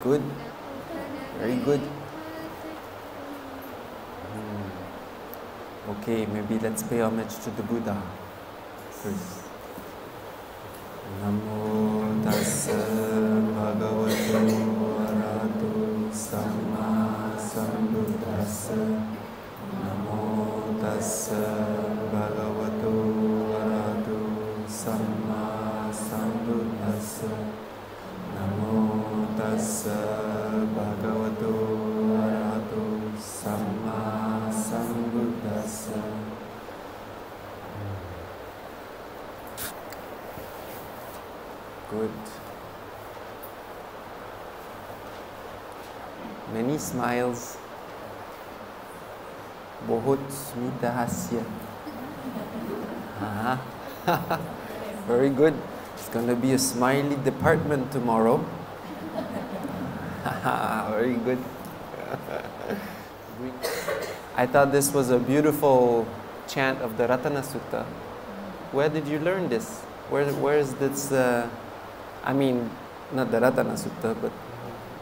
Good, very good. Okay, maybe let's pay homage to the Buddha first. Namo Tassa Bhagavato Arahato Samma Sambuddhassa. Namo Tassa Bhagavato Arahato Samma Sambuddhassa. Tassa Bhagavato Arahato Samma Sambuddhassa. Good. Many smiles. Bahut smita hasya. Very good. It's going to be a smiley department tomorrow. Very good. I thought this was a beautiful chant of the Ratana Sutta. Where did you learn this? Where is this? I mean, not the Ratana Sutta, but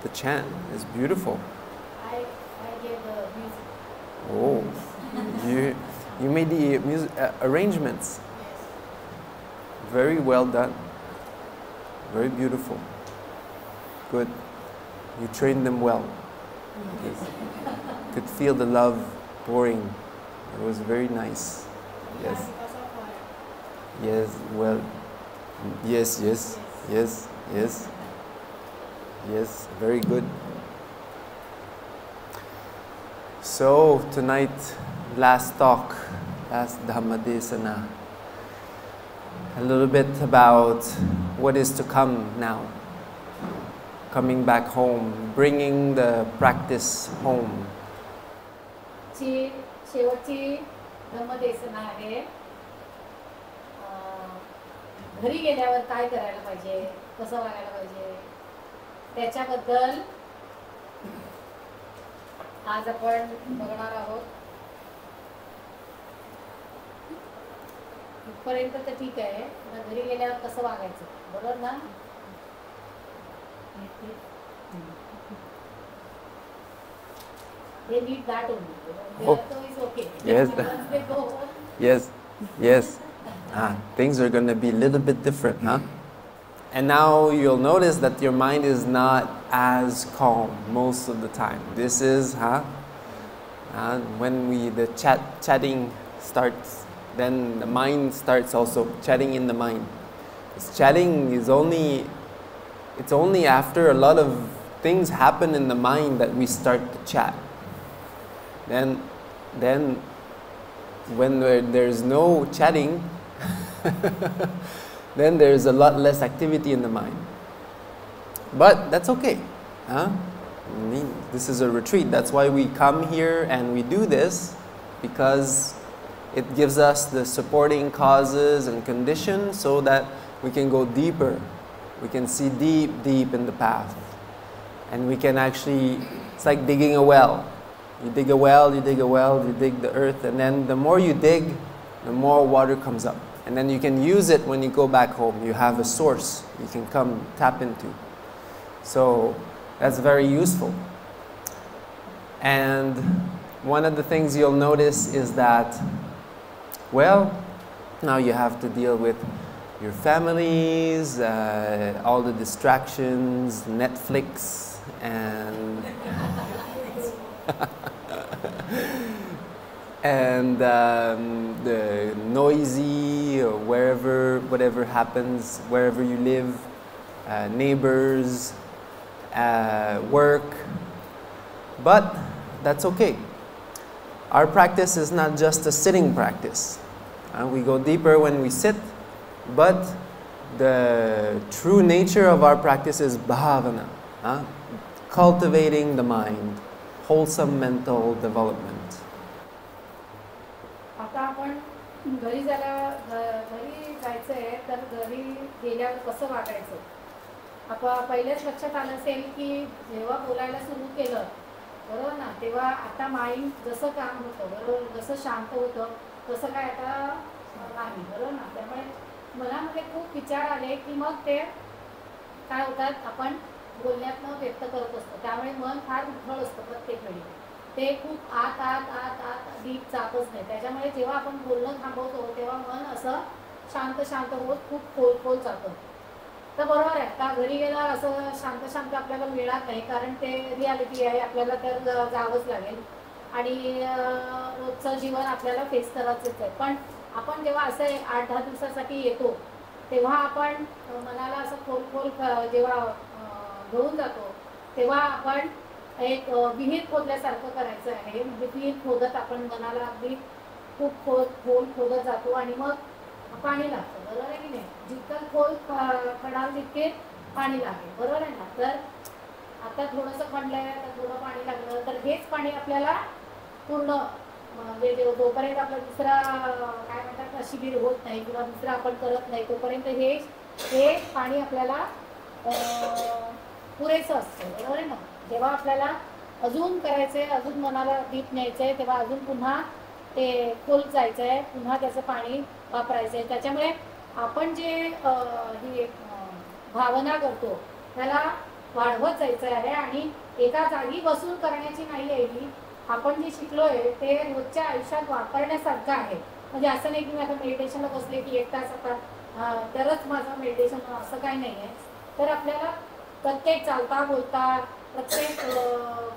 the chant is beautiful. I gave the music. Oh, you made the music arrangements. Very well done. Very beautiful. Good. You trained them well. Yes. Could feel the love pouring. It was very nice. Yes. Yes. Well. Yes. Yes. Yes. Yes. Yes. Very good. So tonight, last talk, last Dhammadesana. A little bit about what is to come now. Coming back home, bringing the practice home. They need that only. Oh. Is okay. Yes. They go. Yes. Yes. Things are going to be a little bit different, huh? And now you'll notice that your mind is not as calm most of the time. This is, when the chatting starts, then the mind starts also chatting in the mind. This chatting is only. It's only after a lot of things happen in the mind that we start to chat. Then when there's no chatting, then there's a lot less activity in the mind. But that's okay. I mean, this is a retreat. That's why we come here and we do this, because it gives us the supporting causes and conditions so that we can go deeper. We can see deep, deep in the path. And we can actually, it's like digging a well. You dig a well, you dig a well, you dig the earth, and then the more you dig, the more water comes up. And then you can use it when you go back home. You have a source you can come tap into. So that's very useful. And one of the things you'll notice is that, well, now you have to deal with your families, all the distractions, Netflix, and and the noisy or whatever happens, wherever you live, neighbors, work. But that's okay. Our practice is not just a sitting practice. We go deeper when we sit. But the true nature of our practice is bhavana, cultivating the mind, wholesome mental development. बोलण्यातनं व्यक्त करत असतं, त्यामुळे मन फार उथळ असतं प्रत्येक वेळी. ते खूप आत आत आत आत डीप जातच नाही. त्याच्यामुळे जेव्हा आपण बोलणं थांबवतो तेव्हा मन असं शांत शांत होत खूप खोलखोल जातं. तर बरोबर आहे का, घरी गेला असं शांत शांत आपल्याला मिळणार नाही, कारण ते रियालिटी आहे, आपल्याला तर जावंच लागेल आणि रोजचं जीवन आपल्याला फेस करायचंच आहे. पण आपण जेव्हा असं 8-10 दिवसासाठी येतो तेव्हा आपण मनाला असं खोलखोल जेव्हा घेऊन जातो तेव्हा आपण एक विहीर खोदल्यासारखं करायचं आहे. म्हणजे विहीर खोदत आपण मनाला अगदी खूप खोल खोदत जातो आणि मग पाणी लागतं. बरोबर आहे की नाही, जितका खोल खडाल तितके पाणी लागेल. बरोबर आहे ना. तर आता थोडंसं खणलं आहे, आता थोडं पाणी लागलं, तर हेच पाणी आपल्याला पूर्ण म्हणजे जोपर्यंत आपला दुसरा काय म्हणतात शिबिर होत नाही किंवा दुसरा आपण करत नाही तोपर्यंत हे पाणी आपल्याला पुरेसं असतं. बरोबर आहे ना. जेव्हा आपल्याला अजून करायचं आहे, अजून मनाला डीप न्यायचं आहे, तेव्हा अजून पुन्हा ते खोल जायचं आहे, पुन्हा त्याचं पाणी वापरायचं आहे. त्याच्यामुळे आपण जे ही भावना करतो त्याला वाढवत जायचं आहे आणि एका जागी बसून करण्याची नाही आहे. ही आपण जे शिकलो आहे ते रोजच्या आयुष्यात वापरण्यासारखं आहे. म्हणजे असं नाही की मी आता मेडिटेशनला बसले की 1 तास आता तरच माझं मेडिटेशन, असं काही नाही आहे. तर आपल्याला प्रत्येक चालता बोलता प्रत्येक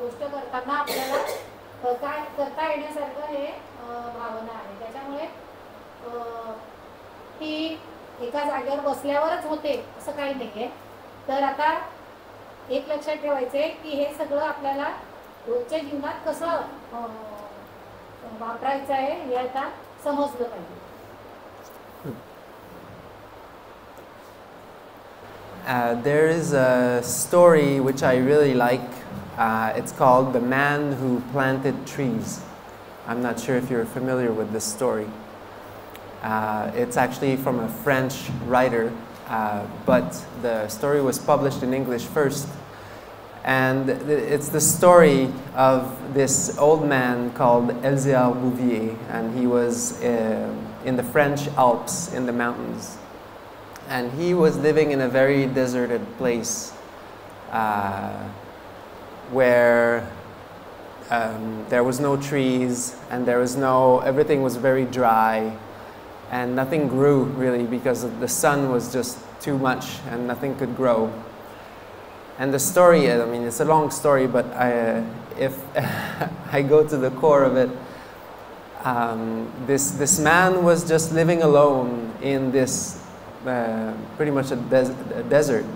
गोष्ट करताना आपल्याला काय करता येण्यासारखं हे भावना आहे. त्याच्यामुळे ती एका जागेवर बसल्यावरच होते असं काही नाही आहे. तर आता एक लक्षात ठेवायचं आहे की हे सगळं आपल्याला रोजच्या जीवनात कसं वापरायचं आहे हे आता समजलं पाहिजे. There is a story which I really like. It's called The Man Who Planted Trees. I'm not sure if you're familiar with this story. It's actually from a French writer, but the story was published in English first. And it's the story of this old man called Elzeard Bouvier, and he was in the French Alps, in the mountains. And he was living in a very deserted place where there was no trees and there was no, everything was very dry and nothing grew really because the sun was just too much and nothing could grow. And the story, I mean, it's a long story, but if I go to the core of it, this man was just living alone in this pretty much a desert,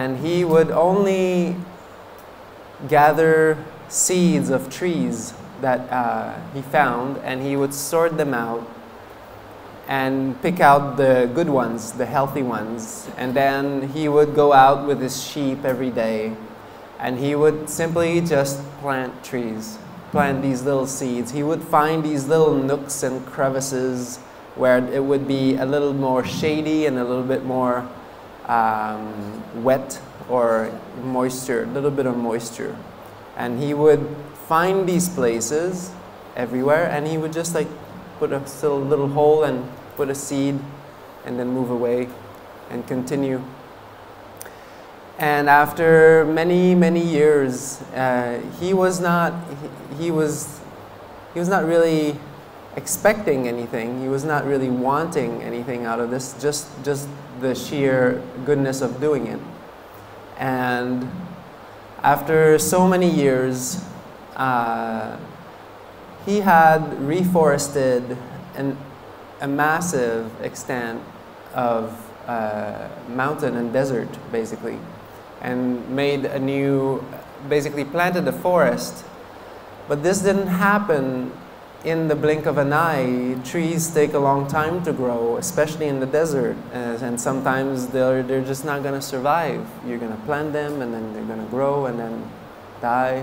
and he would only gather seeds of trees that he found, and he would sort them out and pick out the good ones, the healthy ones, and then he would go out with his sheep every day and he would simply just plant trees, plant these little seeds. He would find these little nooks and crevices where it would be a little more shady and a little bit more wet or moisture, a little bit of moisture. And he would find these places everywhere and he would just like put a little hole and put a seed and then move away and continue. And after many, many years, he was not really expecting anything. He was not really wanting anything out of this, just the sheer goodness of doing it. And after so many years, he had reforested a massive extent of mountain and desert, basically, and made a new, basically planted a forest. But this didn't happen in the blink of an eye. Trees take a long time to grow, especially in the desert, and sometimes they're just not going to survive. You're going to plant them and then they're going to grow and then die.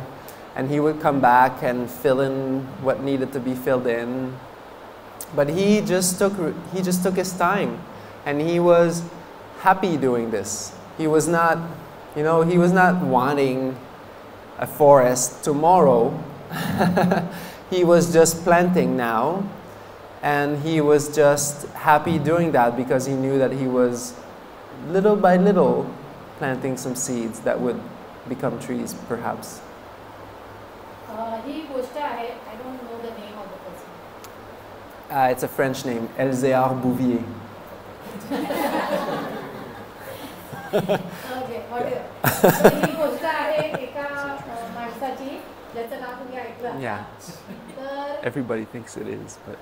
And he would come back and fill in what needed to be filled in. But he just took his time, and he was happy doing this. He was not, you know, he was not wanting a forest tomorrow. He was just planting now, and he was just happy doing that because he knew that he was little by little planting some seeds that would become trees, perhaps? I don't know the name of the person. It's a French name, Elzeard Bouvier. Okay, whatever. Yeah. Everybody thinks it is, but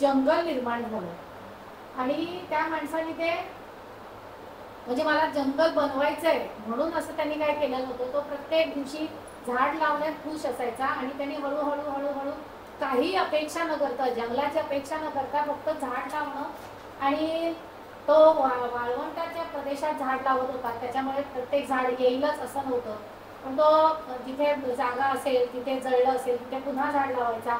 जंगल निर्माण झालं आणि त्या माणसाने ते म्हणजे मला जंगल बनवायचं आहे म्हणून असं त्यांनी काय केलं होतं तो प्रत्येक दिवशी झाड लावण्यात खुश असायचा आणि त्यांनी हळूहळू हळूहळू काही अपेक्षा न करता जंगलाची अपेक्षा न करता फक्त झाड लावणं आणि तो वाळवंटाच्या प्रदेशात झाड लावत होता त्याच्यामुळे प्रत्येक झाड येईलच असं नव्हतं पण तो जिथे जागा असेल तिथे जळलं असेल तिथे पुन्हा झाड लावायचा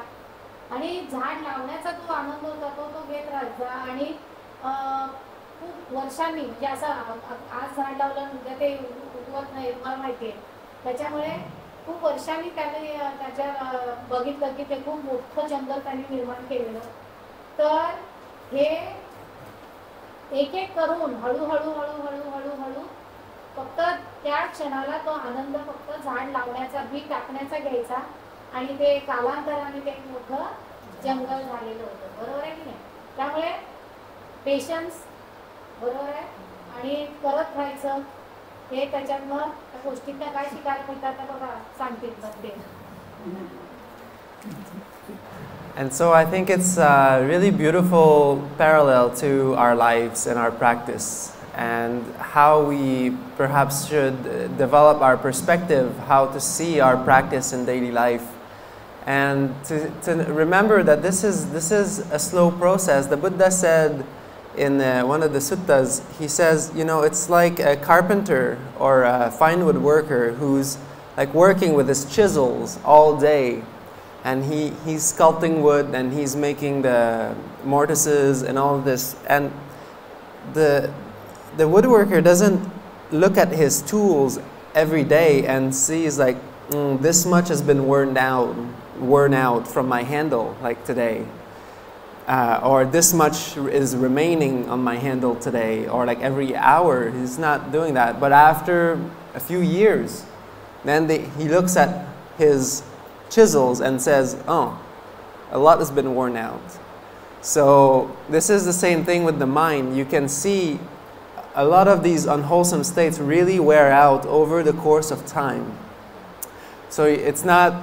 आणि झाड लावण्याचा तो आनंद होता तो घेत राहायचा आणि खूप वर्षांनी म्हणजे असं आज झाड लावलं उद्या ते उगवत नाही मला माहिती आहे त्याच्यामुळे खूप वर्षांनी त्याने त्याच्या बघितलं की ते खूप मोठं जंगल त्यांनी निर्माण केलेलं तर हे एक एक करून हळूहळू हळूहळू हळूहळू फक्त त्या क्षणाला तो आनंद फक्त झाड लावण्याचा बी टाकण्याचा घ्यायचा आणि ते कालांतराने ते मोठं जंगल झालेलं होतं बरोबर आहे की नाही त्यामुळे पेशन्स बरोबर आहे आणि करत राहायचं हे त्याच्यातनं त्या गोष्टींना काय शिकायला मिळतात तर बघा सांगतील मग ते And so I think it's a really beautiful parallel to our lives and our practice and how we perhaps should develop our perspective, how to see our practice in daily life. And to remember that this is a slow process. The Buddha said in one of the suttas, he says, you know, it's like a carpenter or a fine wood worker who's like working with his chisels all day. And he's sculpting wood and he's making the mortises and all of this. And the woodworker doesn't look at his tools every day and sees like, this much has been worn out from my handle, like today, or this much is remaining on my handle today, or like every hour. He's not doing that. But after a few years, then he looks at his chisels and says, oh, a lot has been worn out. So this is the same thing with the mind. You can see a lot of these unwholesome states really wear out over the course of time. So it's not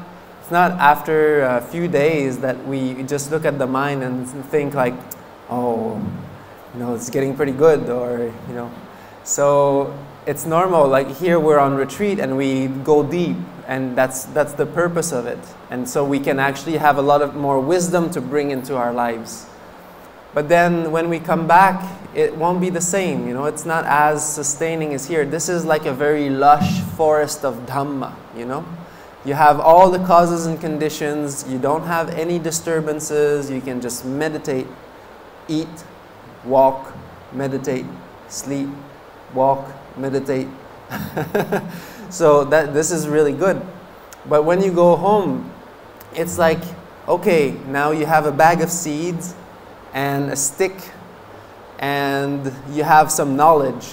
after a few days that we just look at the mind and think like, oh, you know, it's getting pretty good, or, you know. So it's normal. Like here we're on retreat and we go deep, and that's the purpose of it. And so we can actually have a lot of more wisdom to bring into our lives. But then when we come back, it won't be the same, you know, it's not as sustaining as here. This is like a very lush forest of Dhamma, you know. You have all the causes and conditions, you don't have any disturbances, you can just meditate, eat, walk, meditate, sleep, walk, meditate. So this is really good. But when you go home, it's like, okay, now you have a bag of seeds, and a stick, and you have some knowledge.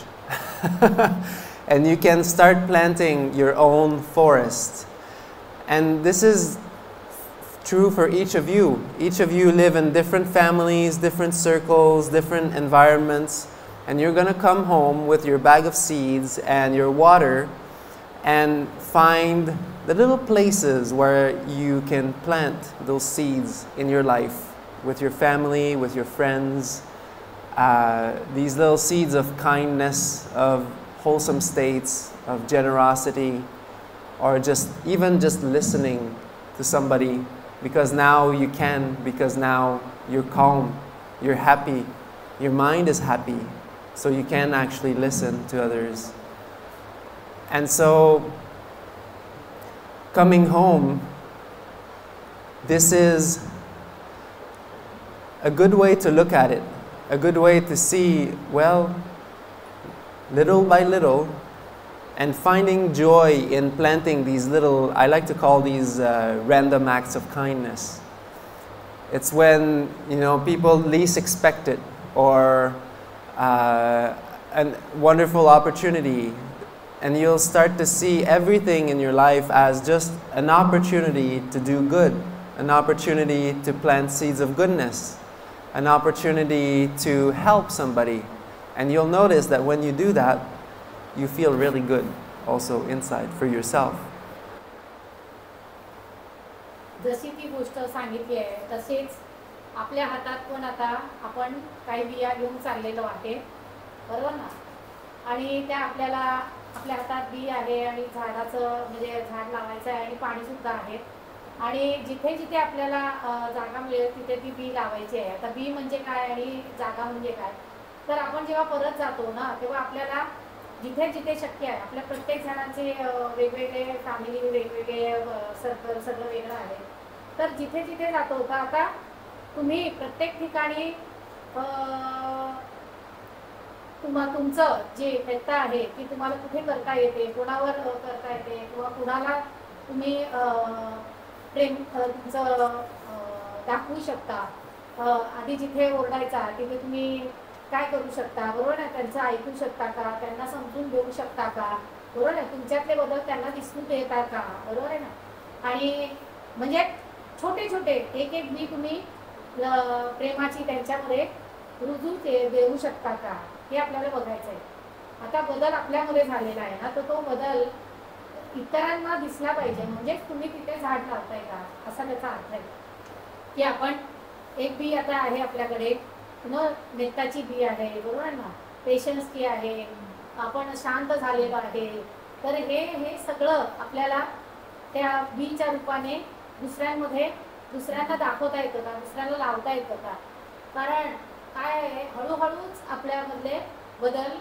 And you can start planting your own forest. And this is true for each of you. Each of you live in different families, different circles, different environments, and you're gonna come home with your bag of seeds and your water and find the little places where you can plant those seeds in your life, with your family, with your friends, these little seeds of kindness, of wholesome states, of generosity, or just even just listening to somebody, because now you can, because now you're calm, you're happy, your mind is happy, so you can actually listen to others. And so, coming home, this is a good way to look at it, a good way to see, well, little by little, and finding joy in planting these little, I like to call these random acts of kindness. It's when, you know, people least expect it, or a wonderful opportunity, and you'll start to see everything in your life as just an opportunity to do good, an opportunity to plant seeds of goodness, an opportunity to help somebody. And you'll notice that when you do that, you feel really good also inside for yourself. जशी ती गोष्ट सांगितली आहे तसेच आपल्या हातात पण आता आपण काही बिया घेऊन चाललेलो आहे बरोबर ना आणि त्या आपल्याला आपल्या हातात बी आहे आणि झाडाचं म्हणजे झाड लावायचं आहे आणि पाणी सुद्धा आहे आणि जिथे जिथे आपल्याला जागा मिळेल तिथे ती बी लावायची आहे आता बी म्हणजे काय आणि जागा म्हणजे काय तर आपण जेव्हा परत जातो ना तेव्हा आपल्याला जिथे जिथे शक्य आहे आपल्या प्रत्येक जणांचे वेगवेगळे फॅमिली वेगवेगळे सर्कल सगळं वेगळं आहे तर जिथे जिथे जातो का आता तुम्ही प्रत्येक ठिकाणी तुमचं जे व्यक्ती आहे की तुम्हाला कुठे करता येते कोणावर करता येते किंवा कोणाला तुम्ही प्रेम तुमचं दाखवू शकता आधी जिथे ओरडायचा तिथे तुम्ही काय करू शकता बरोबर ना त्यांचं ऐकू शकता का त्यांना समजून घेऊ शकता का बरोबर ना तुमच्यातले बदल त्यांना दिसून देता का बरोबर आहे ना आणि म्हणजे छोटे छोटे एक एक बी तुम्ही प्रेमाची त्यांच्यामध्ये रुजून देऊ शकता का हे आपल्याला बघायचं आहे आता बदल आपल्यामध्ये झालेला आहे ना तर तो बदल इतरांना दिसला पाहिजे म्हणजे तुम्ही तिथे झाड लावताय का असा त्याचा अर्थ आहे की आपण एक बी आता आहे आपल्याकडे न मेत्ताची बी आहे बरोबर ना पेशन्स की आहे आपण शांत झालेलो आहे तर हे सगळं आपल्याला त्या बीच्या रूपाने दुसऱ्यांमध्ये दुसऱ्यांना दाखवता येतं का दुसऱ्याला लावता येतं का कारण काय आहे हळूहळूच आपल्यामधले बदल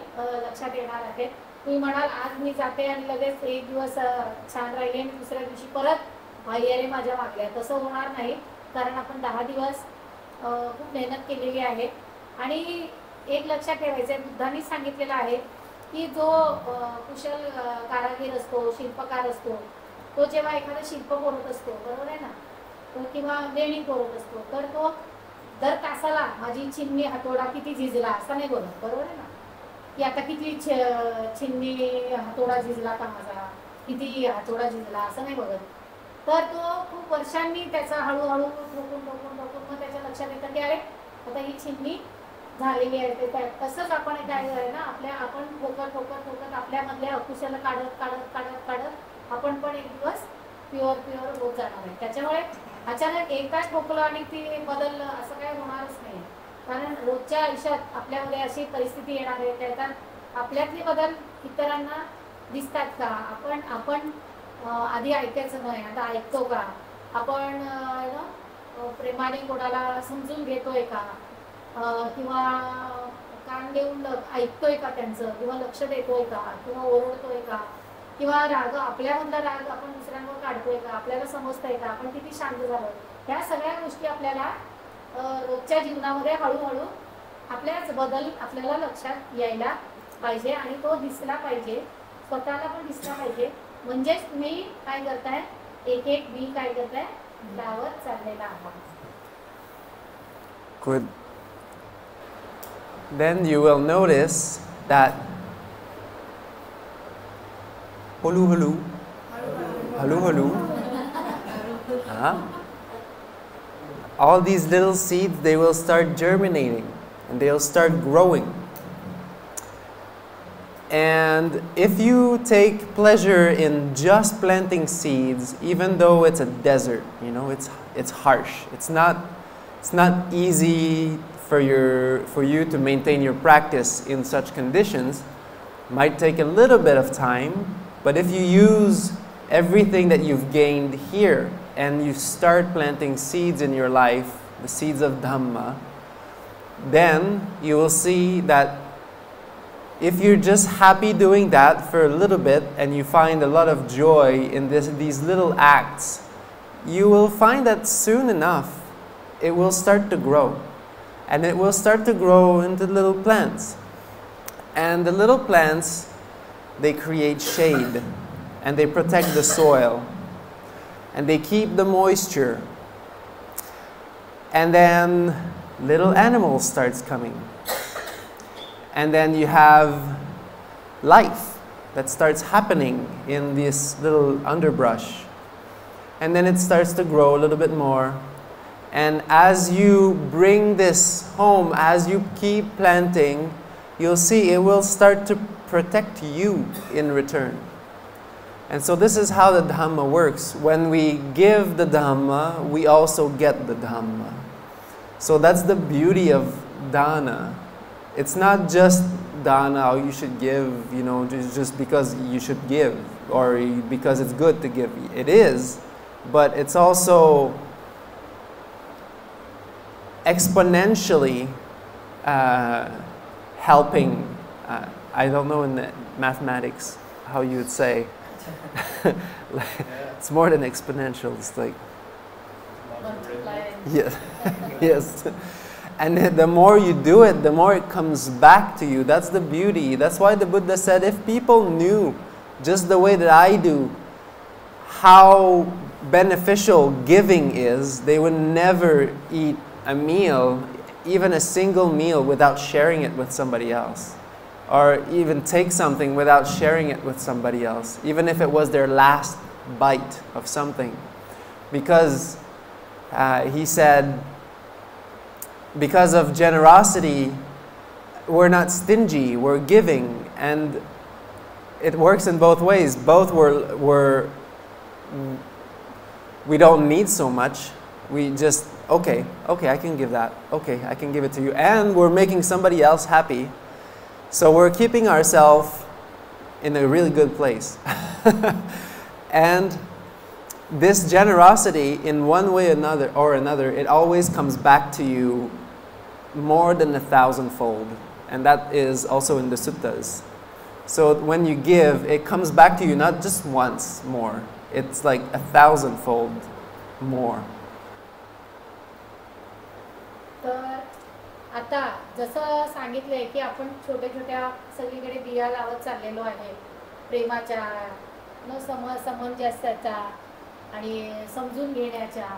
लक्षात येणार आहेत तुम्ही म्हणाल आज मी जाते आणि लगेच एक दिवस छान राहिले आणि दुसऱ्या दिवशी परत यारे माझ्या मागल्या तसं होणार नाही कारण आपण 10 दिवस खूप मेहनत केलेली आहे आणि एक लक्षात ठेवायचं आहे बुद्धांनी सांगितलेलं आहे की जो कुशल कारागीर असतो शिल्पकार असतो तो जेव्हा एखादं शिल्प कोरत असतो बरोबर आहे ना तो किंवा वेणी कोरत असतो तर तो दर तासाला माझी छिन्नी हातोडा किती झिजला असं नाही बोलत बरोबर आहे ना की आता किती छिन्नी हातोडा झिजला का माझा किती हातोडा झिजला असं नाही बोलत तर तो खूप वर्षांनी त्याचा हळूहळू ठोकून ठोकून ठोकून मग त्याच्या लक्षात येतं की अरे आता ही छिन्नी झालेली आहे ते तसंच आपण काय झालं ना आपल्या आपण ठोकत ठोकत ठोकत आपल्यामधल्या अकुशाला काढत काढत काढत काढत आपण पण एक दिवस प्युअर प्युअर होत जाणार आहे त्याच्यामुळे अचानक एकदाच ठोकलं आणि ती बदल असं काय होणारच नाही कारण रोजच्या आयुष्यात आपल्यामध्ये अशी परिस्थिती येणार आहे त्याच्यात आपल्यातले बदल इतरांना दिसतात का आपण आपण आधी ऐकायचं नाही आता ऐकतो का आपण प्रेमाने कोणाला समजून घेतोय का किंवा कान देऊन ऐकतोय का त्यांचं किंवा लक्ष देतोय का किंवा ओरडतोय का किंवा राग आपल्यामधला राग आपण दुसऱ्यांवर काढतोय का आपल्याला समजतंय का आपण किती शांत झालो ह्या सगळ्या गोष्टी आपल्याला रोजच्या जीवनामध्ये हळूहळू आपल्याच बदल आपल्याला लक्षात यायला पाहिजे आणि तो दिसला पाहिजे स्वतःला पण दिसला पाहिजे म्हणजे मी काय करताय एक एक मी काय करताय लावत चाललेला आहात good then you will notice that हळू हळू हळू हळू all these little seeds they will start germinating and they will start growing And if you take pleasure in just planting seeds, even though it's a desert, you know, it's harsh. It's not easy for you to maintain your practice in such conditions. Might take a little bit of time, but if you use everything that you've gained here and you start planting seeds in your life, the seeds of Dhamma, then you will see that if you're just happy doing that for a little bit and you find a lot of joy in these little acts, you will find that soon enough it will start to grow. And it will start to grow into little plants. And the little plants, they create shade and they protect the soil and they keep the moisture. And then little animals starts coming. And then you have life that starts happening in this little underbrush. And then it starts to grow a little bit more. And as you bring this home, as you keep planting, you'll see it will start to protect you in return. And so this is how the Dhamma works. When we give the Dhamma, we also get the Dhamma. So that's the beauty of Dana. It's not just dana, you should give, you know, just because you should give or because it's good to give. It is, but it's also exponentially helping. I don't know in the mathematics how you would say. It's more than exponential. It's like multiplying. Yes. Yes. And the more you do it, the more it comes back to you. That's the beauty. That's why the Buddha said, if people knew, just the way that I do, how beneficial giving is, they would never eat a meal, even a single meal, without sharing it with somebody else. Or even take something without sharing it with somebody else, even if it was their last bite of something. Because he said, because of generosity, we're not stingy, we're giving. And it works in both ways. Both we don't need so much. We just, okay, I can give that. Okay, I can give it to you. And we're making somebody else happy. So we're keeping ourselves in a really good place. And this generosity, in one way or another, it always comes back to you more than 1,000-fold. And that is also in the suttas. So when you give, it comes back to you not just once more. It's like 1,000-fold more. आता जसं सांगितलंय की आपण छोटे छोट्या सगळीकडे दिया लावत चाललेलो आहे प्रेमाच्या न समंजस्याचा आणि समजून घेण्याचा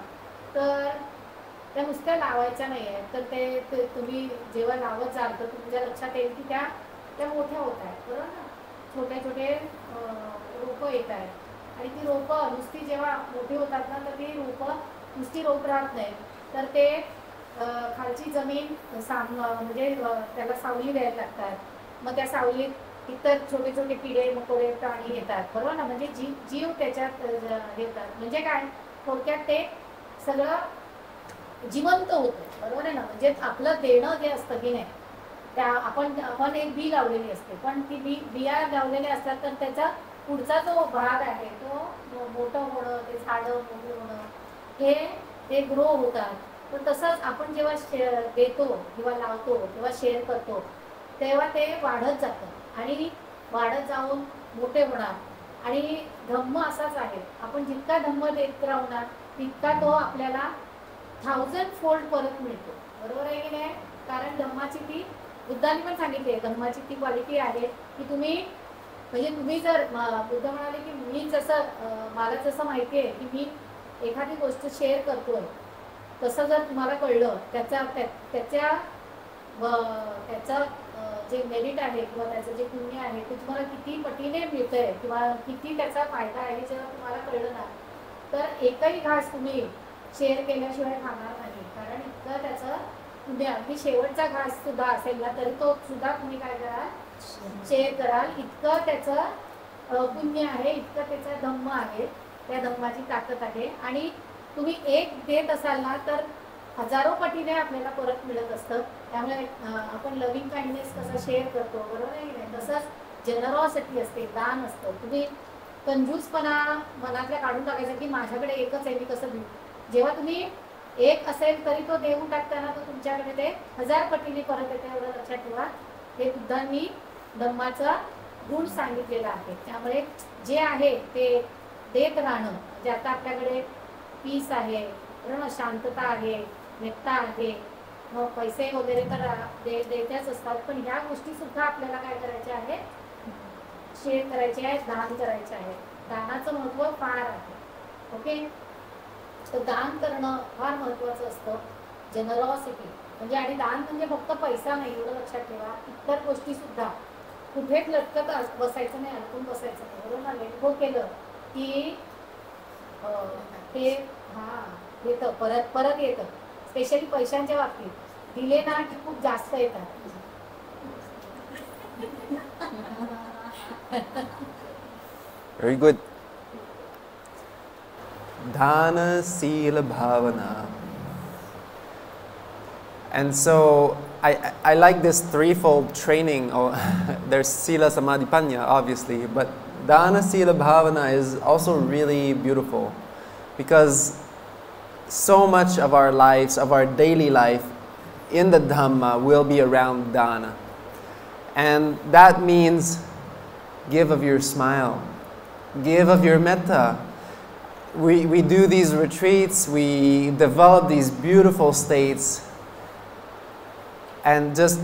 तर त्या नुसत्या लावायचा नाही आहे तर ते तुम्ही जेव्हा लावत जाल तर तुमच्या लक्षात येईल की त्या मोठ्या होत आहेत बरोबर ना छोटे छोटे रोपं येत आहेत आणि ती रोपं नुसती जेव्हा मोठी होतात ना तर ती रोपं नुसती रोप राहत नाही तर ते खालची जमीन म्हणजे त्याला सावली द्यायला लागतात मग त्या सावलीत इतर छोटे छोटे किडे मकोडे प्राणी येतात बरोबर ना म्हणजे जीव त्याच्यात येतात म्हणजे काय थोडक्यात ते सगळं जिवंत होतं बरोबर आहे ना म्हणजे आपलं देणं जे असतं की नाही त्या आपण एक बी लावलेली असते पण ती बिया लावलेल्या असतात तर त्याचा पुढचा जो भाग आहे तो मोठं होणं ते झाडं मोठं होणं हे ते ग्रो होतात तर तसंच आपण जेव्हा देतो किंवा लावतो किंवा शेअर करतो तेव्हा ते वाढत जातं आणि वाढत जाऊन मोठे होणार आणि धम्म असाच आहे आपण जितका धम्म देत राहणार तितका तो आपल्याला 1,000-fold परत मिळतो बरोबर आहे की नाही कारण धम्माची ती बुद्धाने पण सांगितली आहे धम्माची ती क्वालिटी आहे की तुम्ही म्हणजे तुम्ही जर बुद्ध म्हणाले की मला जसं माहिती आहे की मी एखादी गोष्ट शेअर करतो तसं जर तुम्हाला कळलं त्याचं जे मेरिट आहे किंवा त्याचं जे पुण्य आहे ते तुम्हाला किती पटीने मिळतं आहे किंवा किती त्याचा फायदा आहे जेव्हा तुम्हाला कळलं ना तर एकही घास तुम्ही शेअर केल्याशिवाय खाणार नाही कारण इतकं त्याचं उद्या की शेवटचा घास सुद्धा असेल ना तरी तो सुद्धा तुम्ही काय कराल शेअर कराल. इतकं त्याचं पुण्य आहे, इतकं त्याचा धम्म आहे, त्या धम्माची ताकद आहे. आणि तुम्ही एक देत असाल ना तर हजारो पटीने आपल्याला परत मिळत असतं. त्यामुळे आपण लव्हिंग काइंडनेस कसं शेअर करतो बरोबर आहे तसंच जनरॉसिटी असते, दान असतं. तुम्ही कंजूसपणा मनातल्या काढून टाकायचं की माझ्याकडे एकच आहे मी कसं देऊ. जेव्हा तुम्ही एक असेल तरी तो देऊन टाकताना तो तुमच्याकडे ते हजार पटीने परत येते एवढं लक्षात ठेवा. हे सुद्धा मी धम्माचा गुण सांगितलेला आहे. त्यामुळे जे आहे ते देत राहणं म्हणजे आता आपल्याकडे पीस आहे, शांतता आहे, व्यक्ता आहे, मग पैसे वगैरे तर देत्याच असतात पण ह्या गोष्टी सुद्धा आपल्याला काय करायच्या आहे शेअर करायचे आहे, दान करायचे आहे. दानाचं महत्त्व फार आहे. ओके तर दान करणं फार महत्त्वाचं असतं, जनरॉसिटी म्हणजे. आणि दान म्हणजे फक्त पैसा नाही एवढं लक्षात ठेवा. इतर गोष्टी सुद्धा कुठेच लटकत बसायचं नाही, अडकून बसायचं नाही बरोबर ना. लेट गो केलं की ते हां येतं परत परत येतं. स्पेशली पैशांच्या बाबतीत दिले ना की खूप जास्त येतात. Very good. दान सील भावना. And so I like this threefold training. Or there's sila samadhi panya obviously, but dana sila bhavana is also really beautiful because so much of our lives, of our daily life in the Dhamma will be around dana. And that means give of your smile, give of your metta. We do these retreats, we develop these beautiful states, and just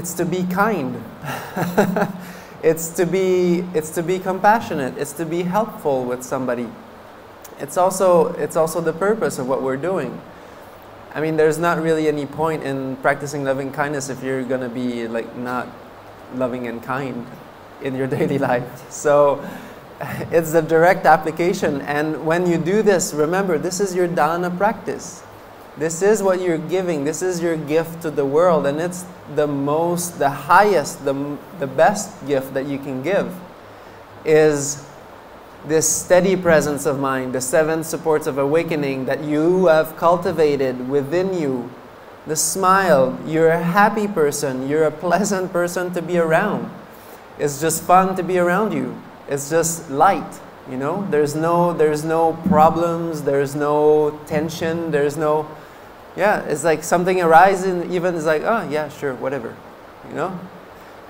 it's to be kind. it's to be compassionate, it's to be helpful with somebody. It's also the purpose of what we're doing. I mean, there's not really any point in practicing loving kindness if you're going to be like not loving and kind in your daily life. So it's a direct application. And when you do this, remember, this is your dana practice. This is what you're giving. This is your gift to the world. And it's the most, the highest, the best gift that you can give is this steady presence of mind, the seven supports of awakening that you have cultivated within you. The smile, you're a happy person, you're a pleasant person to be around. It's just fun to be around you. It's just light, you know? There's no problems, there's no tension, there's no... Yeah, it's like something arises even it's like, oh yeah, sure, whatever, you know?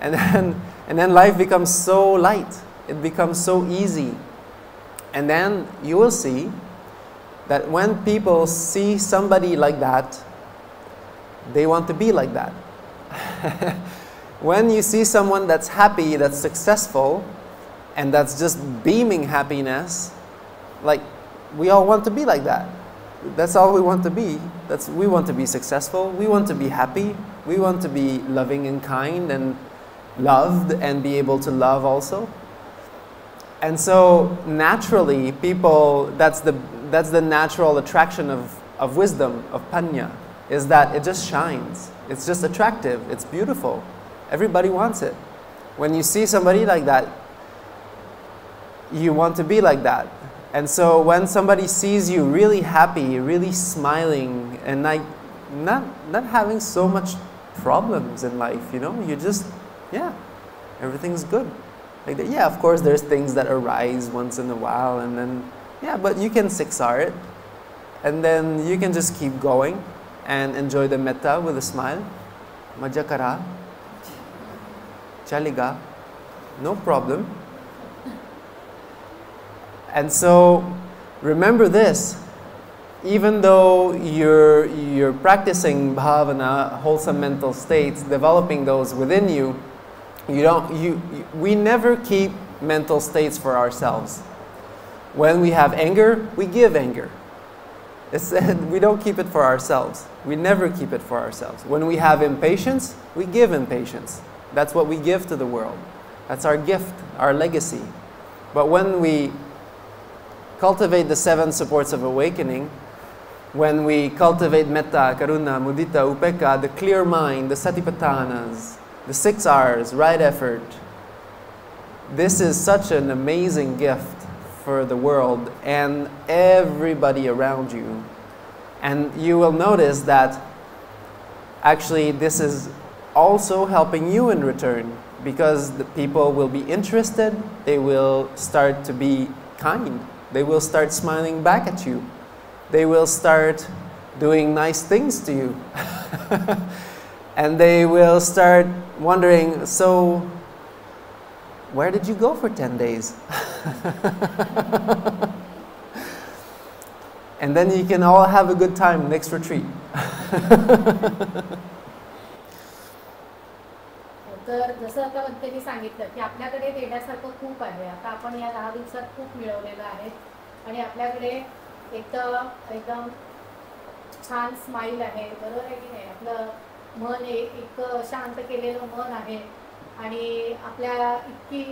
And then life becomes so light. It becomes so easy. And then you will see that when people see somebody like that, they want to be like that. When you see someone that's happy, that's successful, and that's just beaming happiness, like we all want to be like that. That's all we want to be. We want to be successful, we want to be happy, we want to be loving and kind and loved and be able to love also. And so naturally, people, that's the natural attraction of wisdom, of panya, is that it just shines. It's just attractive. It's beautiful. Everybody wants it. When you see somebody like that, you want to be like that. And so when somebody sees you really happy, really smiling, and like not having so much problems in life, you know, you just, yeah, everything's good. Like that. Yeah, of course, there's things that arise once in a while, and then, yeah, but you can siksar it, and then you can just keep going and enjoy the metta with a smile. Majakara, chaliga, no problem. And so, remember this, even though you're practicing bhavana, wholesome mental states, developing those within you, we never keep mental states for ourselves. When we have anger, we give anger. We don't keep it for ourselves. We never keep it for ourselves. When we have impatience, we give impatience. That's what we give to the world. That's our gift, our legacy. But when we cultivate the seven supports of awakening, when we cultivate metta, karuna, mudita, upekka, the clear mind, the satipatthanas, the 6 R's, right effort, this is such an amazing gift for the world and everybody around you. And you will notice that actually this is also helping you in return, because the people will be interested, they will start to be kind, they will start smiling back at you, they will start doing nice things to you, and they will start wondering, so where did you go for 10 days? And then you can all have a good time next retreat. तर जसं आता वंतेनी सांगितलं की आपल्याकडे देण्यासारखं खूप आहे. आता आपण या 10 दिवसात खूप मिळवलेलं आहे आणि आपल्याकडे एकदम छान स्माइल आहे, बरोबर आहे की नाही? आपलं मन एक शांत केलेलं मन आहे आणि आपल्या इतकी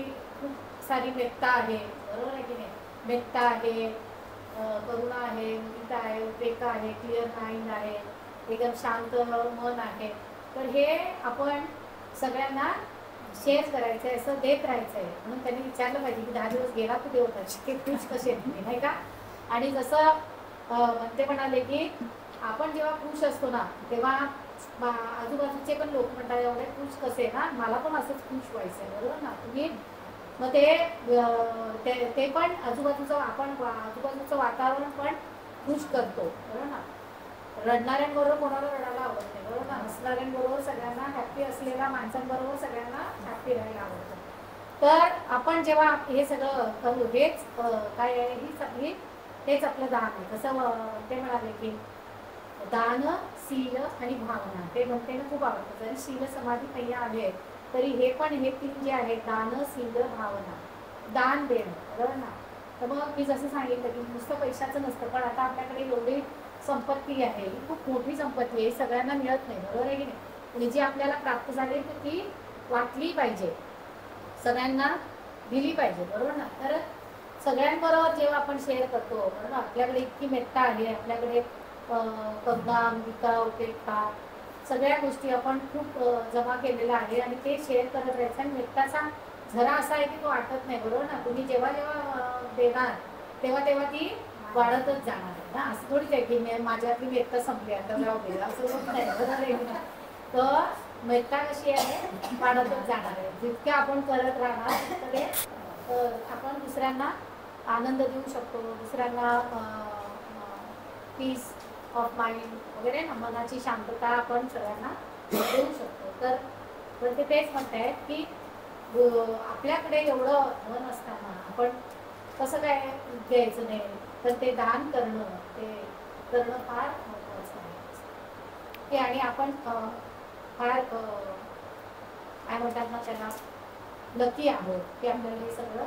खूप सारी मेत्ता आहे, बरोबर आहे की नाही? मेत्ता आहे, करुणा आहे, मुदिता आहे, उपेक्षा आहे, क्लिअर माइंड आहे, एकदम शांत मन आहे. तर हे आपण सगळ्यांना शेअर करायचं आहे, असं देत राहायचं आहे. म्हणून त्यांनी विचारलं पाहिजे की 10 दिवस गेला तू देवता शिकेच कसे तुम्ही, नाही का? आणि जसं म्हणते म्हणाले की आपण जेव्हा खुश असतो ना तेव्हा आजूबाजूचे पण लोक म्हणतात एवढे खुश कसे ना, मला पण असंच खुश व्हायचं आहे, बरोबर ना? तुम्ही मग ते पण आजूबाजूचं वातावरण पण खुश करतो, बरोबर ना? रडणाऱ्यांबरोबर कोणाला रडायला आवडत नाही, बरोबर ना? हसणाऱ्यांबरोबर सगळ्यांना हॅप्पी असलेल्या माणसांबरोबर सगळ्यांना हॅप्पी राहायला आवडतं. तर आपण जेव्हा हे सगळं करू, हेच काय आहे, हीच आपली तेच आपलं दान आहे. जसं ते म्हणाले की दान, शील आणि भावना, ते म्हणते ना खूप आवडतं. जरी शील समाधी पहिल्या आली आहे तरी हे पण हे 3 जे आहे दान, शील, भावना, दान देणं, बरोबर ना? तर मग मी जसं सांगितलं की नुसतं पैशाचं नसतं, पण आता आपल्याकडे एवढी संपत्ती आहे, ही खूप मोठी संपत्ती आहे, सगळ्यांना मिळत नाही, बरोबर आहे की नाही? आणि जी आपल्याला प्राप्त झाली तर ती वाटली पाहिजे, सगळ्यांना दिली पाहिजे, बरोबर ना? तर सगळ्यांबरोबर जेव्हा आपण शेअर करतो, बरोबर, आपल्याकडे इतकी मेत्ता आहे, आपल्याकडे करुणा, मुदिता, उपेक्षा सगळ्या गोष्टी आपण खूप जमा केलेल्या आहे आणि ते शेअर करत राहायचं. आणि मेत्ताचा झरा असा आहे की तो आटत नाही, बरोबर ना? तुम्ही जेव्हा जेव्हा देणार तेव्हा तेव्हा ती वाढतच जाणार आहे ना. असं थोडीच आहे की मी माझ्यातली मेत्ता संपली आता जाऊ दे, असं होत नाही, बरोबर? तर मेत्ता कशी आहे, वाढतच जाणार आहे. जितक्या आपण करत राहणार तितके आपण दुसऱ्यांना आनंद देऊ शकतो, दुसऱ्यांना पीस ऑफ माइंड वगैरे ना, मनाची शांतता आपण सगळ्यांना देऊ शकतो. तर ते तेच म्हणत आहेत की आपल्याकडे एवढं धन असताना आपण कसं काय द्यायचं नाही, तर ते दान करणं, ते करणं फार महत्त्वाचं आहे. ते आणि आपण फार काय म्हणतात ना त्याला, लकी आहोत की आपल्याला हे सगळं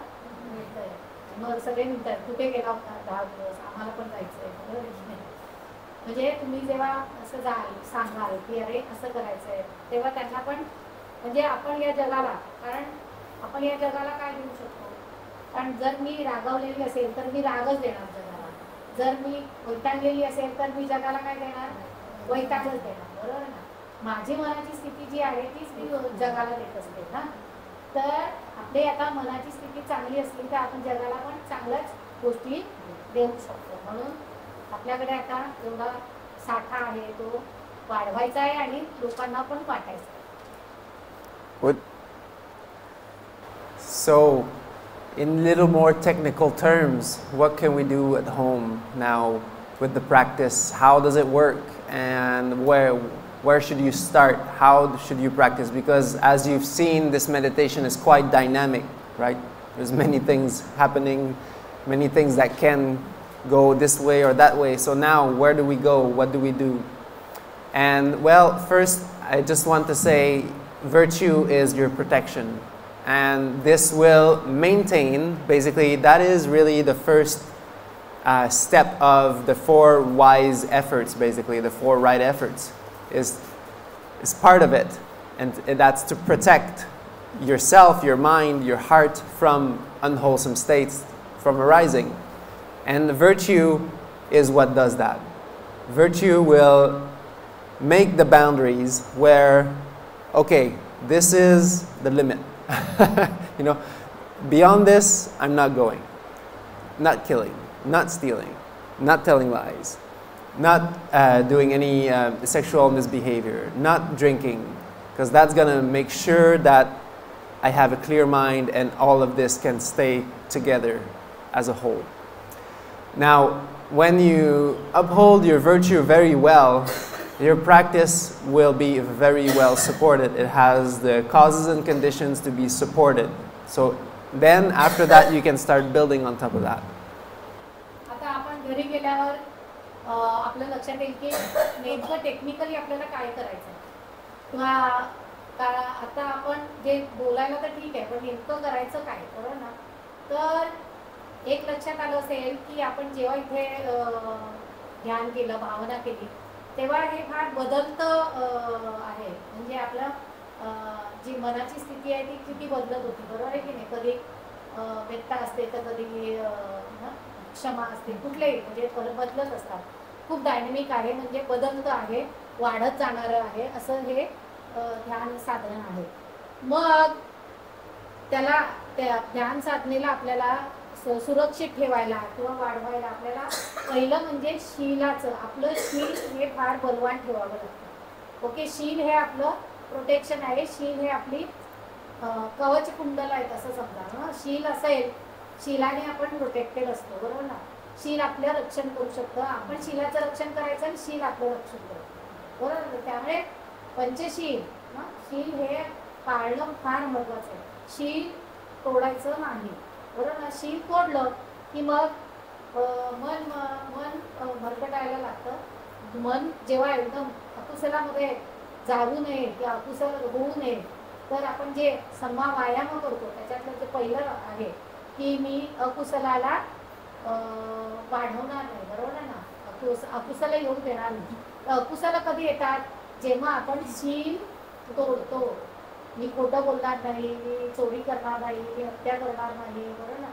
मिळतं आहे. मग सगळे म्हणतात कुठे गेला होता 10 दिवस, आम्हाला पण जायचं आहे, बरोबर नाही? म्हणजे तुम्ही जेव्हा असं जाल सांगाल की अरे असं करायचं आहे तेव्हा त्यांना पण म्हणजे आपण या जगाला, कारण आपण या जगाला काय देऊ शकतो? कारण जर मी रागावलेली असेल तर मी रागच देणार जगाला, जर मी वैतागलेली असेल तर मी जगाला काय देणार, वैतागच देणार, बरोबर ना? माझी मनाची स्थिती जी आहे तीच मी जगाला देत असते ना. तर आपली आता मनाची स्थिती चांगली असली तर आपण जगाला पण चांगल्याच गोष्टी देऊ शकतो. म्हणून आपल्याकडे आता जेवढा साठा आहे तो वाढवायचा आहे आणि लोकांना पण वाटायचा आहे. So, in little more technical terms, what can we do at home now with the practice? How does it work? And where should you start? How should you practice? Because as you've seen, this meditation is quite dynamic, right? There's many things happening, many things that can go this way or that way. So now, where do we go? What do we do? And well, first, I just want to say virtue is your protection. And this will maintain, basically, that is really the first step of the 4 wise efforts, basically, the 4 right efforts. Is part of it, and that's to protect yourself, your mind, your heart from unwholesome states from arising. And the virtue is what does that. Virtue will make the boundaries where, okay, this is the limit. You know, beyond this, I'm not going. Not killing, not stealing, not telling lies, not doing any sexual misbehavior, not drinking, because that's going to make sure that I have a clear mind and all of this can stay together as a whole. Now, when you uphold your virtue very well, your practice will be very well supported. It has the causes and conditions to be supported. So then, after that, you can start building on top of that. एक लक्षात आलं असेल की आपण जेव्हा इथे ध्यान केलं भावना केली तेव्हा हे फार बदलतं आहे म्हणजे आपलं जी मनाची स्थिती आहे ती किती बदलत होती बरोबर आहे की नाही कधी व्यथा असते तर कधी क्षमा असते कुठलेही म्हणजे बदलत असतात खूप डायनॅमिक आहे म्हणजे बदलतं आहे वाढत जाणारं आहे असं हे ध्यान साधन आहे मग त्याला त्या ध्यान साधनेला आपल्याला सुरक्षित ठेवायला किंवा वाढवायला आपल्याला पहिलं म्हणजे शीलाचं आपलं शील हे फार बलवान ठेवावं लागतं ओके शील हे आपलं प्रोटेक्शन आहे शील हे आपली कवच कुंडल आहे असं समजा ना शील असेल शीलाने आपण प्रोटेक्टेड असतो बरोबर ना शील आपलं रक्षण करू शकतं आपण शीलाचं रक्षण करायचं आणि शील आपलं रक्षण करतो बरोबर त्यामुळे पंचशील ना शील हे पाळणं फार महत्त्वाचं आहे शील तोडायचं नाही बरोबर ना शील तोडलं की मग मन मन भरकटायला लागतं मन जेव्हा एकदम अकुसलामध्ये जाऊ नये किंवा अकुसल होऊ नये तर आपण जे सम्मा व्यायाम करतो त्याच्यातलं जे पहिलं आहे की मी अकुसलाला वाढवणार नाही बरोबर ना अकुसल येऊ देणार नाही अकुसल कधी येतात जेव्हा आपण शील तोडतो मी खोटं बोलणार नाही मी चोरी करणार नाही मी हत्या करणार नाही बरोबर ना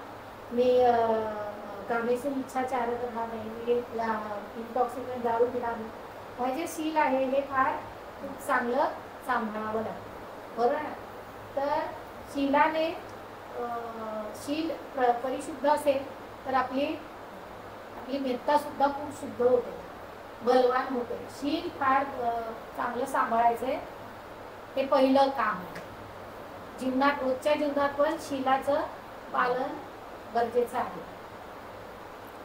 मी कामेसून इच्छाचार करणार नाही मी इन्टॉक्सिकंट दारू पिणार नाही हे जे शील आहे हे फार खूप चांगलं सांभाळावं लागतं बरोबर ना तर शीलाने शील परिशुद्ध असेल तर आपली आपली मेत्तासुद्धा खूप शुद्ध होते बलवान होते शील फार चांगलं सांभाळायचं आहे हे पहिलं काम आहे जीवनात रोजच्या जीवनात पण शीलाचं पालन गरजेचं आहे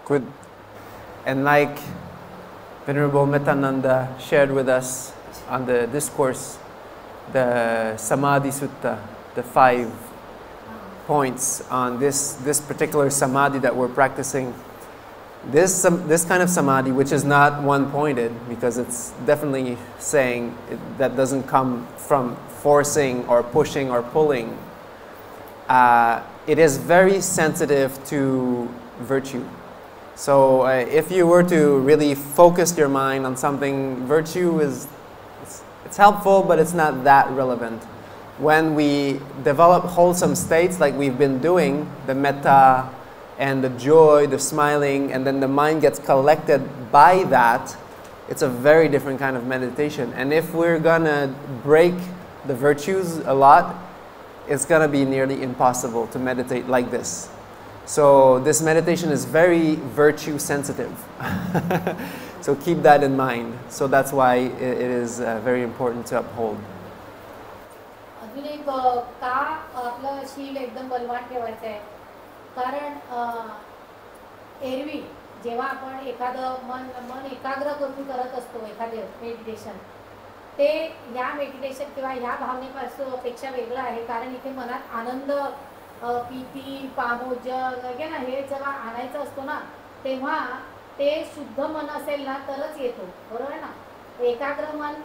Good. And like Venerable Mettānanda shared with us on the discourse, the Samadhi Sutta, the 5 points on this particular Samadhi that we're practicing. This kind of samadhi, which is not one-pointed, because it's definitely saying that doesn't come from forcing or pushing or pulling, it is very sensitive to virtue. So if you were to really focus your mind on something, virtue is it's helpful, but it's not that relevant. When we develop wholesome states like we've been doing, the metta, and the joy, the smiling, and then the mind gets collected by that, it's a very different kind of meditation. And if we're gonna break the virtues a lot, it's gonna be nearly impossible to meditate like this. So this meditation is very virtue sensitive. So keep that in mind. So that's why it is very important to uphold. कारण एरवी जेव्हा आपण एखादं मन एकाग्र करून करत असतो एखादे मेडिटेशन ते ह्या मेडिटेशन किंवा ह्या भावनेपासून पेक्षा वेगळं आहे कारण इथे मनात आनंद प्रीती पामोज वगैरे ना हे जेव्हा आणायचं असतो ना तेव्हा ते शुद्ध मन असेल ना तरच येतो बरोबर ना एकाग्र मन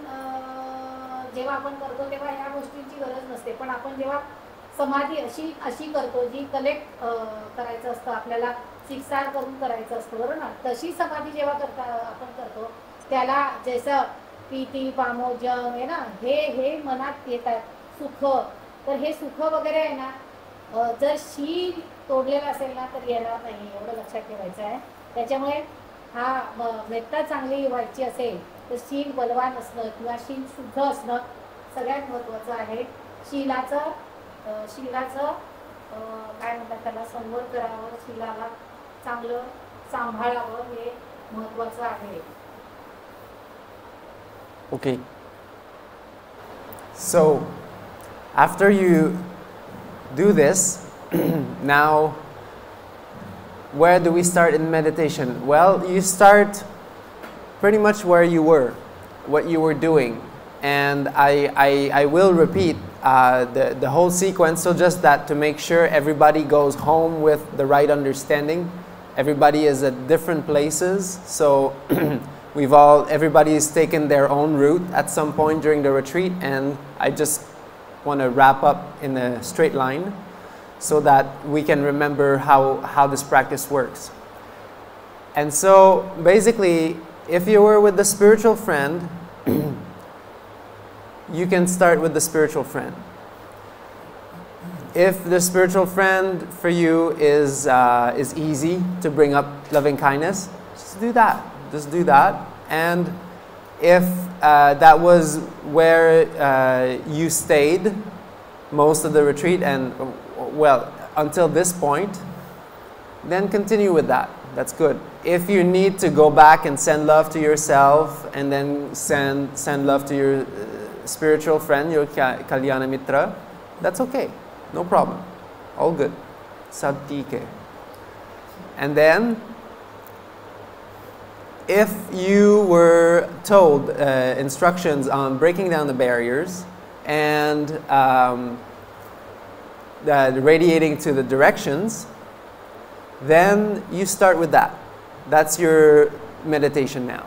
जेव्हा आपण करतो तेव्हा ह्या गोष्टींची गरज नसते पण आपण जेव्हा समाधी अशी करतो जी कलेक्ट करायचं असतं आपल्याला शिक्षार करून करायचं असतं बरोबर ना तशी समाधी जेव्हा आपण करतो त्याला जसं प्रीती पामोजन आहे ना हे मनात येतात सुख तर हे सुख वगैरे आहे ना जर शील तोडलेलं असेल ना तर येणार नाही एवढं लक्षात ठेवायचं आहे त्याच्यामुळे हा मेत्ता चांगली व्हायची असेल तर शील बलवान असणं किंवा शील शुद्ध असणं सगळ्यात महत्त्वाचं आहे. शीलाचं काय म्हणतात त्याला, संवर्धन करावं, शीलाला चांगलं सांभाळावं, हे महत्त्वाचं आहे. Okay. So after you do this, now where do we start in meditation? Well, you start pretty much where you were, what you were doing. And I will repeat the whole sequence, so just that to make sure everybody goes home with the right understanding. Everybody is at different places, so everybody's taken their own route at some point during the retreat, and I just want to wrap up in a straight line so that we can remember how this practice works. And so basically, if you were with the spiritual friend, you can start with the spiritual friend. If the spiritual friend for you is easy to bring up loving kindness, just do that. Just do that. And if that was where you stayed most of the retreat and, well, until this point, then continue with that. That's good. If you need to go back and send love to yourself and then send love to your spiritual friend, your Kalyanamitra, that's okay. No problem. All good. Sattike. And then, if you were told instructions on breaking down the barriers and radiating to the directions, then you start with that. That's your meditation now.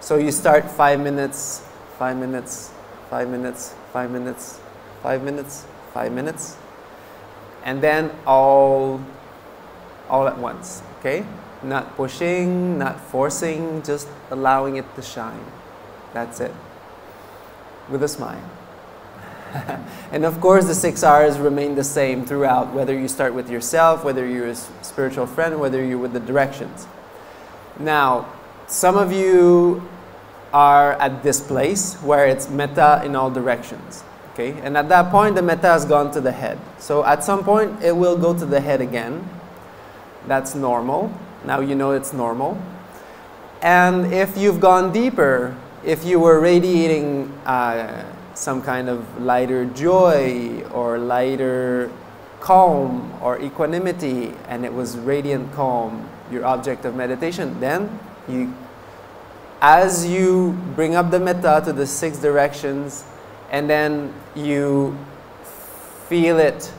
So you start 5 minutes, 5 minutes, 5 minutes, 5 minutes, 5 minutes, 5 minutes, and then all at once, okay? Not pushing, not forcing, just allowing it to shine. That's it. With a smile. And of course, the 6 hours remain the same throughout, whether you start with yourself, whether you're a spiritual friend, whether you're with the directions. Now, some of you are at this place where it's metta in all directions. Okay? And at that point, the metta has gone to the head. So at some point, it will go to the head again. That's normal. Now you know it's normal. And if you've gone deeper, if you were radiating some kind of lighter joy or lighter calm or equanimity, and it was radiant calm, your object of meditation, then as you bring up the metta to the 6 directions, and then you feel it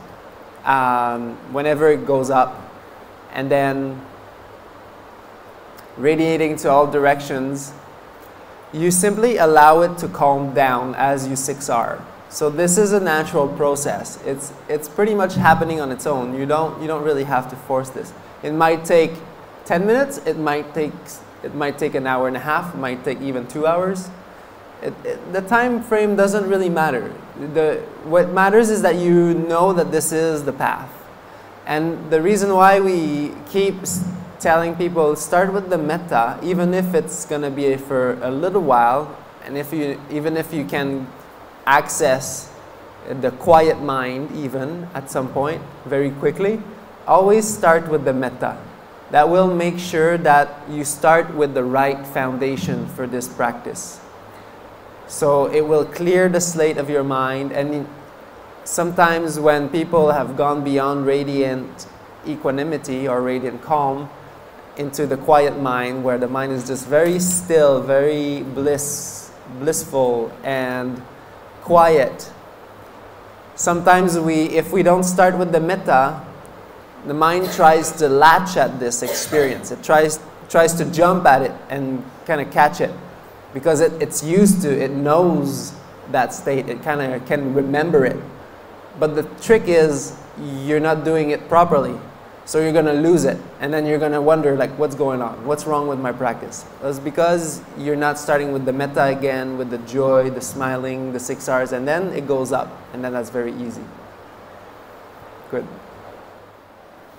whenever it goes up, and then radiating to all directions, you simply allow it to calm down as you 6 hours. So this is a natural process. It's pretty much happening on its own. You don't really have to force this. It might take 10 minutes, it might take an hour and a half, it might take even 2 hours. The time frame doesn't really matter. What matters is that you know that this is the path. And the reason why we keep telling people, start with the metta, even if it's going to be for a little while, and even if you can access the quiet mind even at some point very quickly, always start with the metta. That will make sure that you start with the right foundation for this practice. So it will clear the slate of your mind. And sometimes when people have gone beyond radiant equanimity or radiant calm into the quiet mind, where the mind is just very still, very blissful and quiet. Sometimes if we don't start with the metta, the mind tries to latch at this experience. It tries to jump at it and kind of catch it, because it's used to, it knows that state, it kind of can remember it. But the trick is you're not doing it properly. So you're going to lose it, and then you're going to wonder, like, what's going on? What's wrong with my practice? It's because you're not starting with the metta again, with the joy, the smiling, the 6 hours, and then it goes up, and then that's very easy. Good.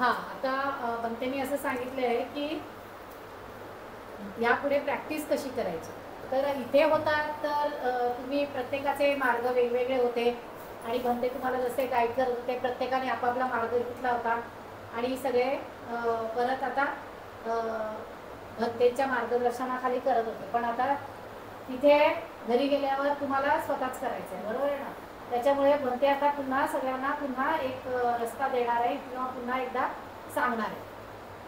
Bhante, I have said that यापुढे practice कशी करायची. तर इथे होता तर तुम्ही प्रत्येकाचे मार्ग वेगवेगळे होते आणि भंते तुम्हाला जसे गाईड करत होते, प्रत्येकाने आपापला मार्ग घेतला होता आणि सगळे परत आता भंतेच्या मार्गदर्शनाखाली करत होते. पण आता तिथे घरी गेल्यावर तुम्हाला स्वतःच करायचं आहे, बरोबर आहे ना. त्याच्यामुळे भंते आता पुन्हा सगळ्यांना पुन्हा एक रस्ता देणार आहे किंवा पुन्हा एकदा सांगणार आहे.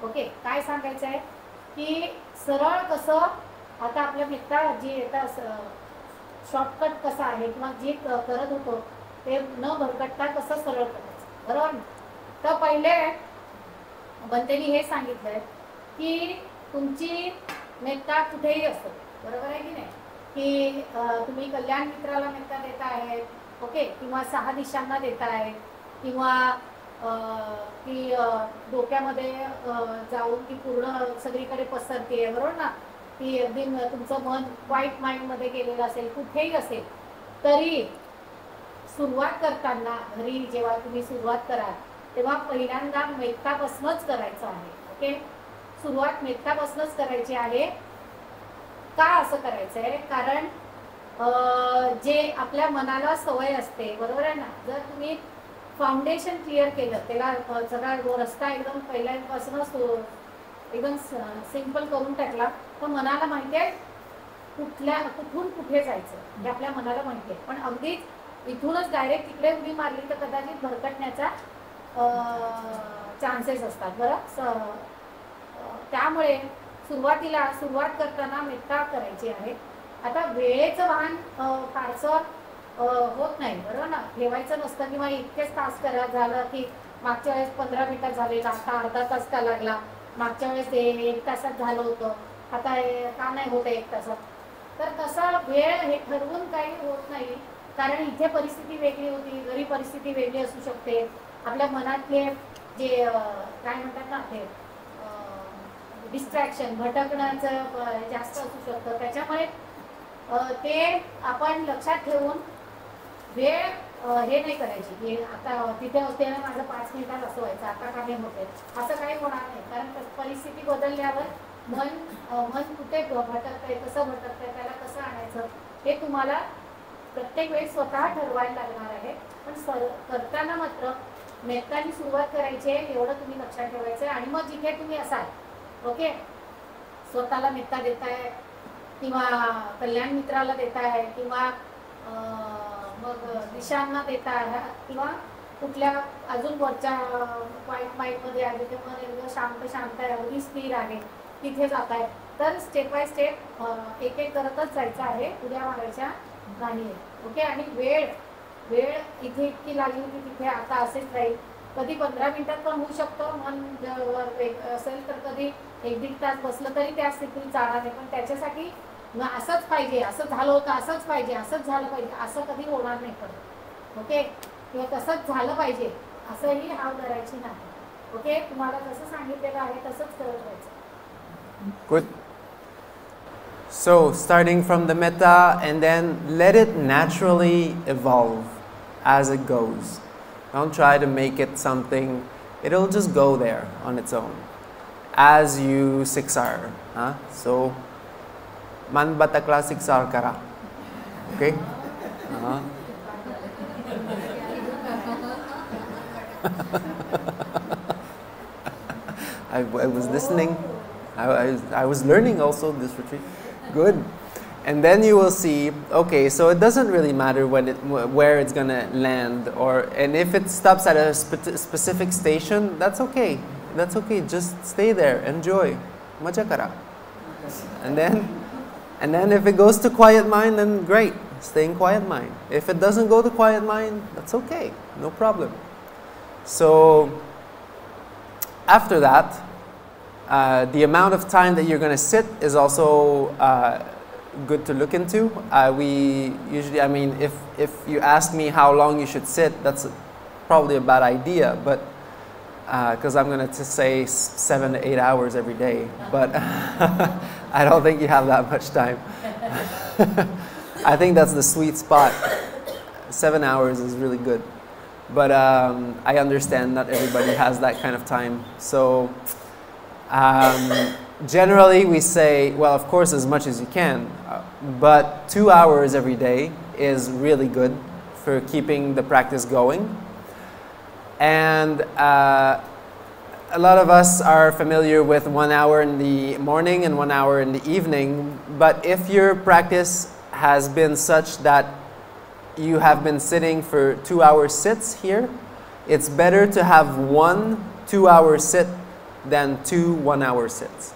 ओके, काय सांगायचं आहे की सरळ कसं आता आपल्या मित्ता जी आता शॉर्टकट कसा आहे किंवा जे करत होतो ते न भरकटता कसं सरळ करायचं, बरोबर ना. तर पहिले भंतेनी हे सांगितलं आहे की तुमची मेत्ता कुठेही असो, बरोबर आहे की नाही, की तुम्ही कल्याण मित्राला मेत्ता देता आहेत, ओके, किंवा 6 दिशांना देता आहेत, किंवा ती डोक्यामध्ये जाऊन ती पूर्ण सगळीकडे पसरते, बरोबर ना. ती अगदी तुमचं मन वाईट माइंडमध्ये गेलेलं असेल, कुठेही असेल तरी सुरुवात करताना घरी जेव्हा तुम्ही सुरुवात कराल तेव्हा पहिल्यांदा मेत्तापासूनच करायचं आहे. ओके, सुरुवात मेत्तापासूनच करायची आहे. का असं करायचं आहे, कारण जे आपल्या मनाला सवय असते, बरोबर आहे ना. जर तुम्ही फाउंडेशन क्लिअर केलं, त्याला सगळा रस्ता एकदम पहिल्यापासूनच एकदम सिंपल करून टाकला तर मनाला माहिती आहे कुठल्या कुठून कुठे जायचं हे आपल्या मनाला माहिती आहे. पण अगदीच इथूनच डायरेक्ट तिकडे उडी मारली तर कदाचित भरकटण्याचा चान्सेस असतात, बरं. त्यामुळे सुरुवातीला सुरुवात करताना मेत्ता करायची आहे. आता वेळेचं वाहन फारसं होत नाही, बरोबर ना, ठेवायचं नसतं किंवा इतकेच तास करा झालं की मागच्या वेळेस 15 मिनिटात झाले, आता अर्धा तास का लागला, मागच्या वेळेस 1 तासात झालं होतं, आता का नाही होतं 1 तासात. तर तसा वेळ हे ठरवून काही होत नाही, कारण इथे परिस्थिती वेगळी होती, घरी परिस्थिती वेगळी असू शकते, आपल्या मनातले जे काय म्हणतात ना ते डिस्ट्रॅक्शन भटकण्याचं जास्त असू शकतं. त्याच्यामुळे ते आपण लक्षात ठेवून वेळ हे नाही करायची की आता तिथे होते ना माझं 5 मिनिटात असं व्हायचं, आता का हे होते, असं काही होणार नाही. कारण परिस्थिती बदलल्यावर मन कुठे भटकतंय, कसं भटकतंय, त्याला कसं आणायचं हे तुम्हाला प्रत्येक वेळी स्वतः ठरवायला लागणार आहे. पण करताना मात्र मेत्तानी सुरुवात करायची आहे एवढं तुम्ही लक्षात ठेवायचं. आणि मग जिथे तुम्ही असाल, ओके, स्वतःला मेत्ता देताय किंवा कल्याण मित्राला देताय किंवा मग दिशांना देताय किंवा कुठल्या अजून वरच्या वाईट माईटमध्ये आहे ते मन एकदम शांत आहे, अगदी स्थिर आहे, तिथे जात आहे. तर स्टेप बाय स्टेप एक एक करतच जायचं आहे, उद्या मारायच्या नाही. ओके, आणि वेळ इथे इतकी लागली की तिथे आता असेच राहील, कधी 15 मिनिटात पण होऊ शकतं मन जर असेल तर, कधी 1-1.5 तास बसलं तरी त्या स्थितीत जाणार नाही. पण त्याच्यासाठी असंच पाहिजे, असं झालं होतं, असंच पाहिजे, असंच झालं पाहिजे, असं कधी होणार नाही पण, ओके, किंवा तसंच झालं पाहिजे असंही हाव करायची नाही. ओके, तुम्हाला जसं सांगितलेलं आहे तसंच करत राहायचं. Good. So starting from the metta and then let it naturally evolve as it goes. Don't try to make it something, it'll just go there on its own as you siksar. Huh? So man batakla siksar kara. Okay? I was listening. I was learning also this retreat. Good. And then you will see, okay, so it doesn't really matter where it's going to land, and if it stops at a specific station, that's okay. That's okay. Just stay there. Enjoy. Maja kara. And then if it goes to quiet mind, then great. Stay in quiet mind. If it doesn't go to quiet mind, that's okay. No problem. So after that, the amount of time that you're going to sit is also good to look into. We usually, I mean, if you ask me how long you should sit, that's probably a bad idea, but because I'm going to say 7 to 8 hours every day, but I don't think you have that much time. I think that's the sweet spot. 7 hours is really good, but I understand not everybody has that kind of time. So generally we say, well, of course, as much as you can, but 2 hours every day is really good for keeping the practice going. And a lot of us are familiar with 1 hour in the morning and 1 hour in the evening, but if your practice has been such that you have been sitting for 2 hour sits here, it's better to have 1 2-hour sit than 2 1-hour sits,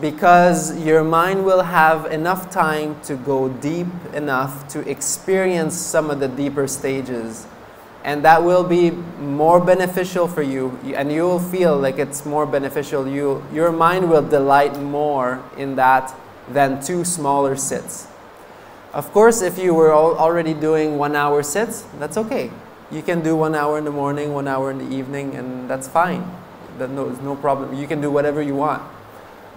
because your mind will have enough time to go deep enough to experience some of the deeper stages, and that will be more beneficial for you, and you'll feel like it's more beneficial. Your mind will delight more in that than 2 smaller sits. Of course, if you were already doing 1 hour sits, that's okay. You can do 1 hour in the morning, 1 hour in the evening, and that's fine. There's no problem. You can do whatever you want.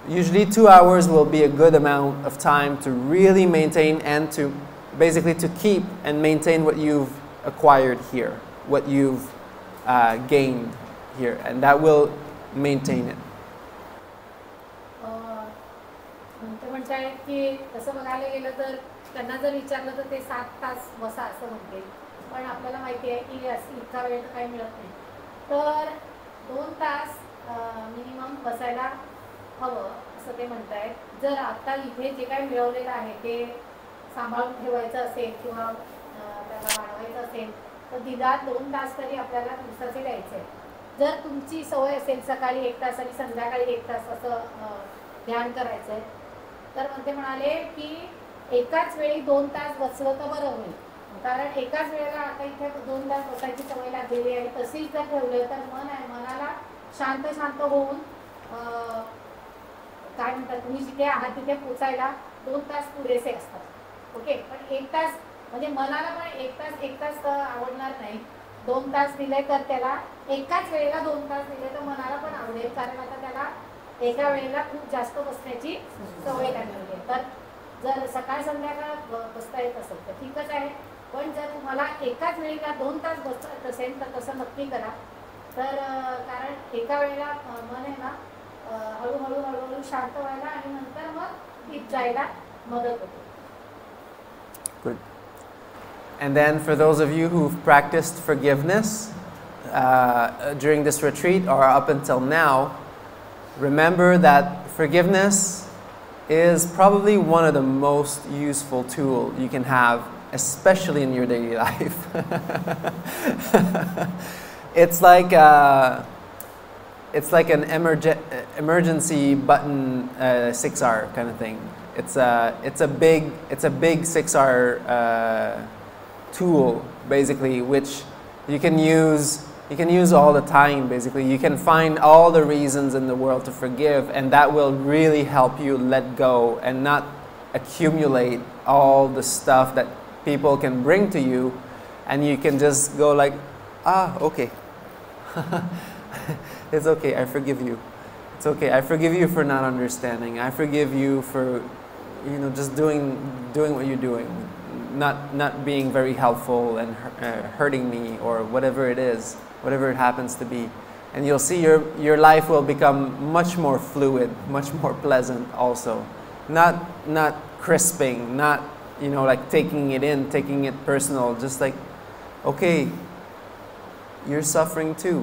Usually 2 hours will be a good amount of time to really maintain and to basically to keep and maintain what you've acquired here, what you've gained here, and that will maintain it. कारण एकाच वेळेला आता इथे 2 तास बसायची सवय लागलेली आहे, तशीच जर ठेवलं तर मनाला शांत शांत होऊन काय म्हणतात तुम्ही जिथे आहात तिथे पोचायला 2 तास पुरेसे असतात. ओके, पण 1 तास म्हणजे मनाला पण 1 तास आवडणार नाही. 2 तास दिले तर त्याला एकाच वेळेला 2 तास दिले तर मनाला पण आवडेल, कारण आता त्याला एका वेळेला खूप जास्त बसण्याची सवय लागलेली आहे. तर जर सकाळ संध्याकाळ बसता येत असेल तर ठीकच आहे, पण जर तुम्हाला एकाच वेळेला 2 तास बसत असेल तर तसं नक्की करा. तर कारण एका वेळेला मन आहे ना हळूहळू हळूहळू शांत व्हायला आणि नंतर मग डीप जायला मदत होते. Good. And then for those of you who've practiced forgiveness during this retreat or up until now, remember that forgiveness is probably one of the most useful tools you can have, especially in your daily life. It's like an emergency button 6R kind of thing. It's a big 6R tool basically, which you can use. You can use all the time, basically. You can find all the reasons in the world to forgive, and that will really help you let go and not accumulate all the stuff that people can bring to you, and you can just go like, ah, okay. It's okay, I forgive you. It's okay, I forgive you for not understanding. I forgive you for, you know, just doing what you're doing. Not being very helpful and hurting me or whatever it is, whatever it happens to be. And you'll see your life will become much more fluid, much more pleasant also. Not crisping, not, you know, like taking it in, taking it personal, just like, okay, you're suffering too.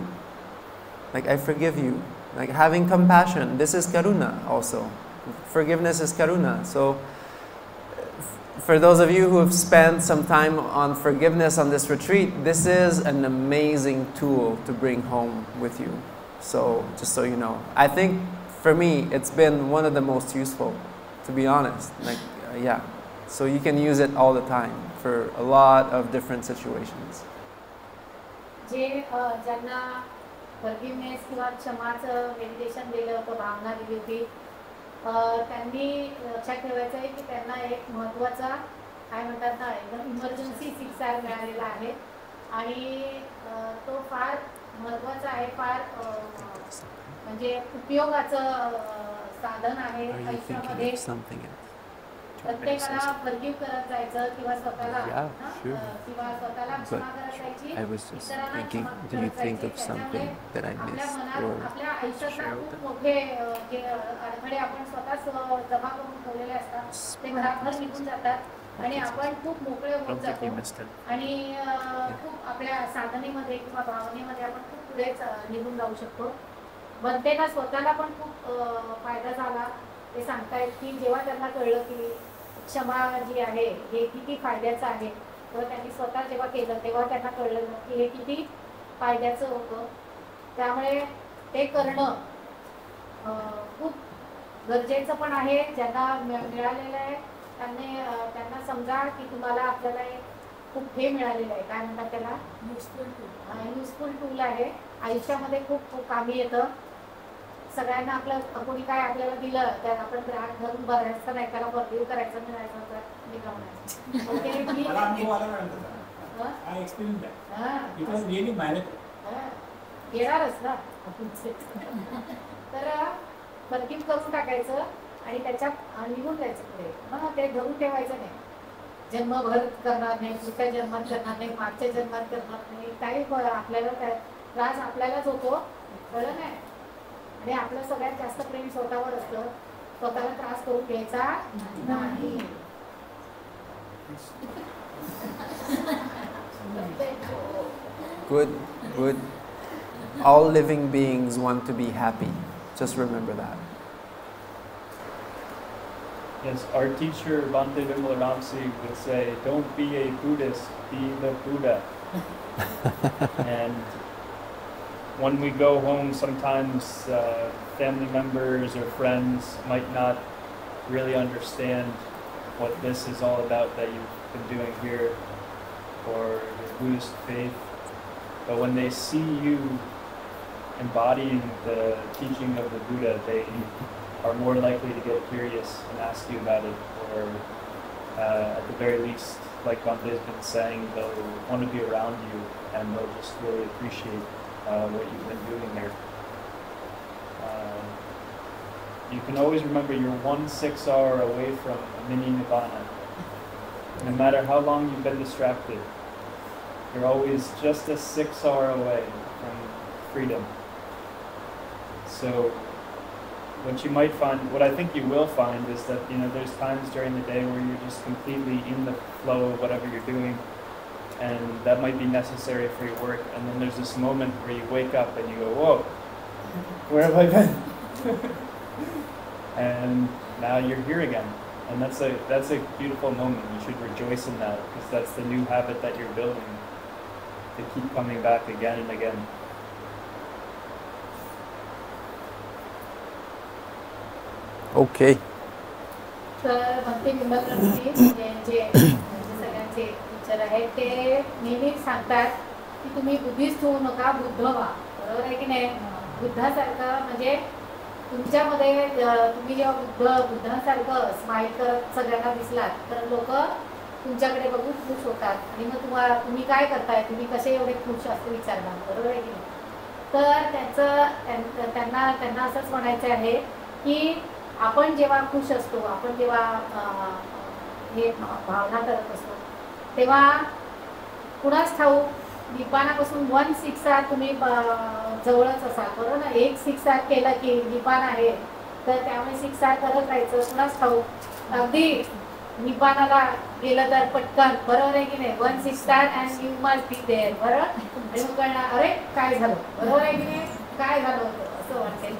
Like, I forgive you. Like, having compassion, this is karuna also. Forgiveness is karuna. So for those of you who have spent some time on forgiveness on this retreat, this is an amazing tool to bring home with you. So, just so you know. I think, for me, it's been one of the most useful, to be honest. Like, yeah. So you can use it all the time for a lot of different situations. त्यांनी लक्षात ठेवायचं आहे की त्यांना एक महत्त्वाचा काय म्हणतात ना एकदम इमर्जन्सी 6R मिळालेला आहे, आणि तो फार महत्त्वाचा आहे, फार म्हणजे उपयोगाचं साधन आहे आयुष्यामध्ये. Yeah, sure. But I was just thinking, do you think of something that I missed or shared? Okay. I explained that. It was really minor. आणि त्याच्यात निघून जायचं पुढे मग ते धरून ठेवायचं नाही जन्मभर करणार नाही पुढच्या जन्मात करणार नाही मागच्या जन्मात करणार नाही काही आपल्याला त्रास आपल्यालाच होतो कळलं नाही आणि आपलं सगळ्यात जास्त प्रेम स्वतःवर असतं स्वतःला त्रास करून घ्यायचा नाही Good, good. All living beings want to be happy. Just remember that. Yes, our teacher, Bhante Vimalaramsi, would say, don't be a Buddhist, be the Buddha. And when we go home, sometimes family members or friends might not really understand what this is all about that you've been doing here, or the Buddhist faith. But when they see you embodying the teaching of the Buddha, they are more likely to get curious and ask you about it, or at the very least, like Bhante has been saying, they'll want to be around you and they'll just really appreciate what you've been doing there. You can always remember you're 1/6 hour away from a mini Nibbana. No matter how long you've been distracted, you're always just a 6 hour away from freedom. So, what you might find, what I think you will find, is that there's times during the day where you're just completely in the flow of whatever you're doing, and that might be necessary for your work. And then there's this moment where you wake up and you go, "Whoa, where have I been?" And now you're here again, and that's a beautiful moment. You should rejoice in that because that's the new habit that you're building to keep coming back again and again. Okay. आपण जेव्हा खुश असतो आपण जेव्हा हे भावना करत असतो तेव्हा कुणास ठाऊक निपानापासून 1/6 hour तुम्ही जवळच असाल बरोबर ना 1/6 hour केला की निपान आहे तर त्यामुळे 6 hour करत राहायचं कुणास ठाऊक अगदी निपानाला गेलं तर पटकन बरोबर आहे की नाही 1/6 hour and you must be there बरोबर कळणार अरे काय झालं बरोबर आहे की नाही काय झालं होतं असं वाटेल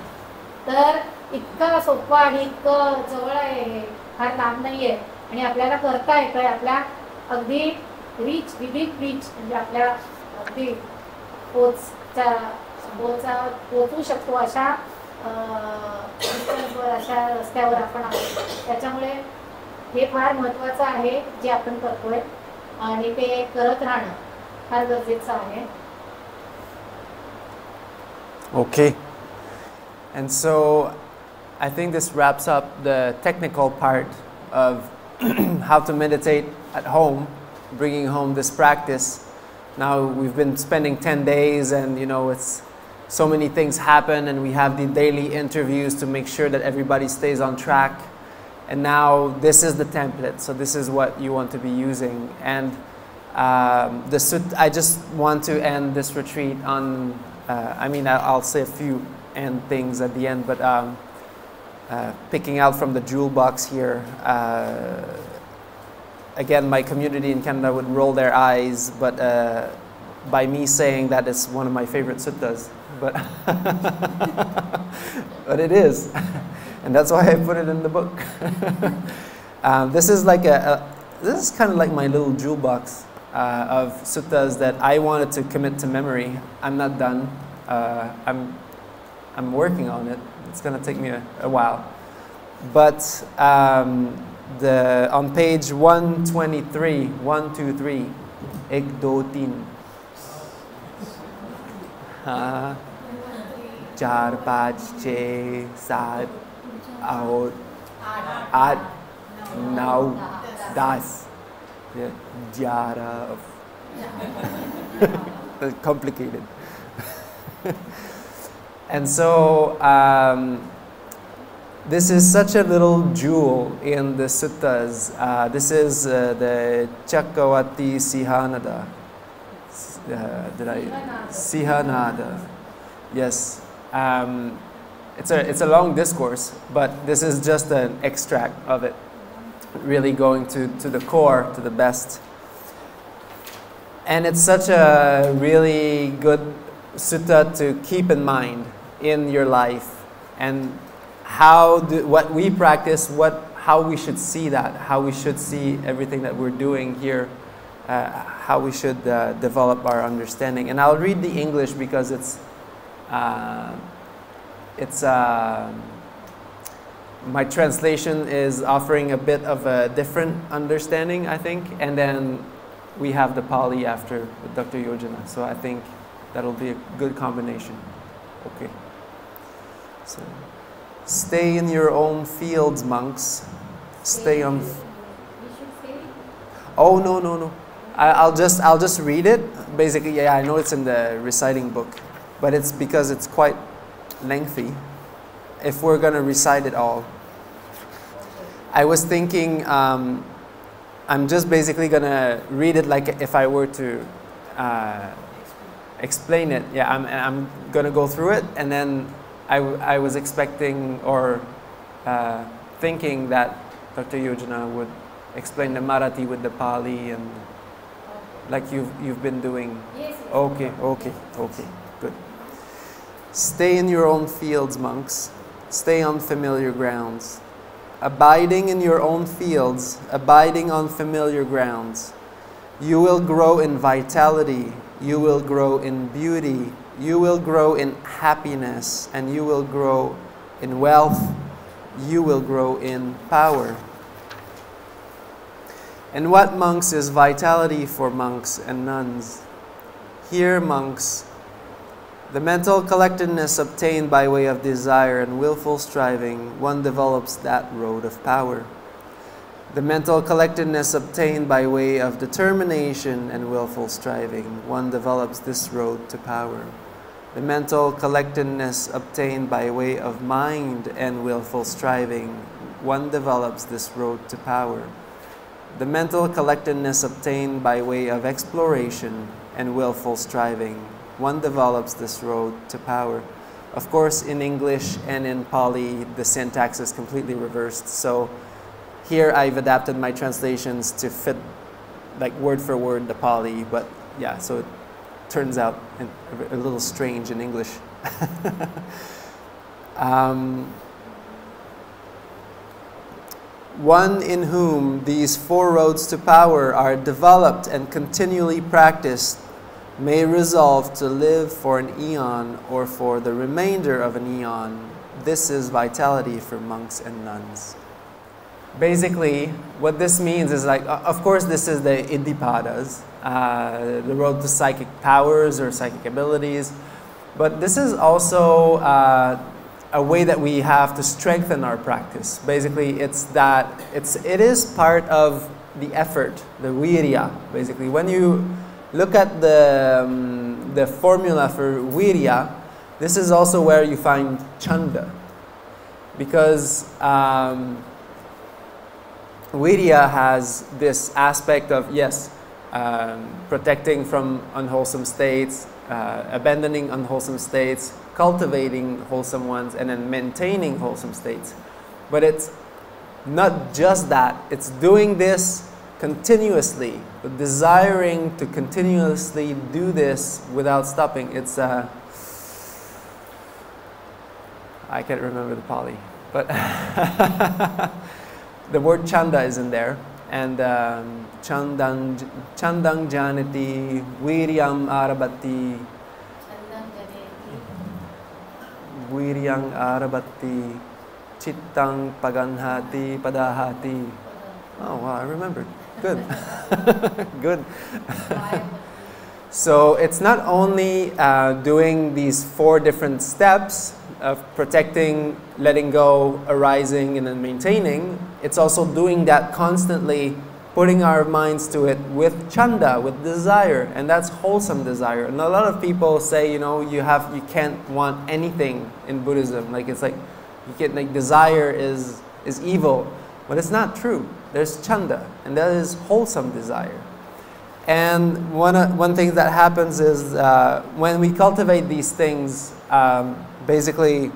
तर इतका सोपा आणि इतकं जवळ आहे हे फार लांब नाही आहे आणि आपल्याला करता येतं आपल्या अगदी रिच विदिन रिच म्हणजे आपल्या अगदी पोचू शकतो अशा अशा रस्त्यावर आपण आहोत त्याच्यामुळे हे फार महत्त्वाचं आहे जे आपण करतोय आणि ते करत राहणं फार गरजेचं आहे okay And so I think this wraps up the technical part of how to meditate at home, bringing home this practice. Now we've been spending 10 days and it's so many things happen and we have the daily interviews to make sure that everybody stays on track. and now this is the template, so this is what you want to be using. And I just want to end this retreat on, I mean, I'll say a few end things at the end, but picking out from the jewel box here, again, my community in Canada would roll their eyes, but by me saying that it's one of my favorite suttas, but but it is, and that's why I put it in the book. This is like this is kind of like my little jewel box of suttas that I wanted to commit to memory. I'm not done. I'm working on it. It's going to take me a while, but on page 123, 123, ek do tin, char pach che saat aot at now das jara. Complicated. And so this is such a little jewel in the suttas. This is the Cakkavatti Sīhanāda. Sīhanāda. Yes. It's a long discourse, but this is just an extract of it, really going to the core, to the best. And it's such a really good sutta to keep in mind in your life, and what we practice, how we should see that, how we should see everything that we're doing here, how we should develop our understanding. And I'll read the English because my translation is offering a bit of a different understanding, I think, and then we have the Pali after with Dr. Yojana, so I think that'll be a good combination. Okay. So, stay in your own fields, monks. Stay on. Oh no. I'll just read it. Basically, yeah, I know it's in the reciting book, but it's because it's quite lengthy. If we're gonna recite it all, I was thinking I'm just basically gonna read it like if I were to. Explain it. Yeah, I'm going to go through it, and then I was expecting or thinking that Dr. Yojana would explain the Marathi with the Pali, and like you've been doing. Yes. Okay, good. Stay in your own fields, monks. Stay on familiar grounds. Abiding in your own fields, abiding on familiar grounds, you will grow in vitality, you will grow in beauty, you will grow in happiness, and you will grow in wealth, you will grow in power. And what, monks, is vitality for monks and nuns? Here, monks, the mental collectedness obtained by way of desire and willful striving, one develops that road of power. The mental collectedness obtained by way of determination and willful striving, one develops this road to power. The mental collectedness obtained by way of mind and willful striving, one develops this road to power. The mental collectedness obtained by way of exploration and willful striving, one develops this road to power. Of course, in English and in Pali, the syntax is completely reversed, so here I've adapted my translations to fit, like word for word, the Pali, but yeah, so it turns out a little strange in English. One in whom these four roads to power are developed and continually practiced may resolve to live for an eon or for the remainder of an eon. This is vitality for monks and nuns. Basically, what this means is, like, of course, this is the Iddipadas, the road to psychic powers or psychic abilities, but this is also a way that we have to strengthen our practice. Basically, it is part of the effort, the virya. Basically, when you look at the formula for virya, this is also where you find chanda, because Virya has this aspect of, yes, protecting from unwholesome states, abandoning unwholesome states, cultivating wholesome ones, and then maintaining wholesome states. But it's not just that. It's doing this continuously, desiring to continuously do this without stopping. It's I can't remember the Pali, but the word chanda is in there, and chandang janati viryam arabati, chittang paganhati padahati. Oh wow, I remembered. Good. Good. So it's not only doing these four different steps of protecting, letting go, arising, and then maintaining. It's also doing that constantly, putting our minds to it with chanda, with desire, and that's wholesome desire. And a lot of people say, you know, you can't want anything in Buddhism. Like it's like you can't, like desire is evil, but it's not true. There's chanda, and that is wholesome desire. And one thing that happens is when we cultivate these things, basically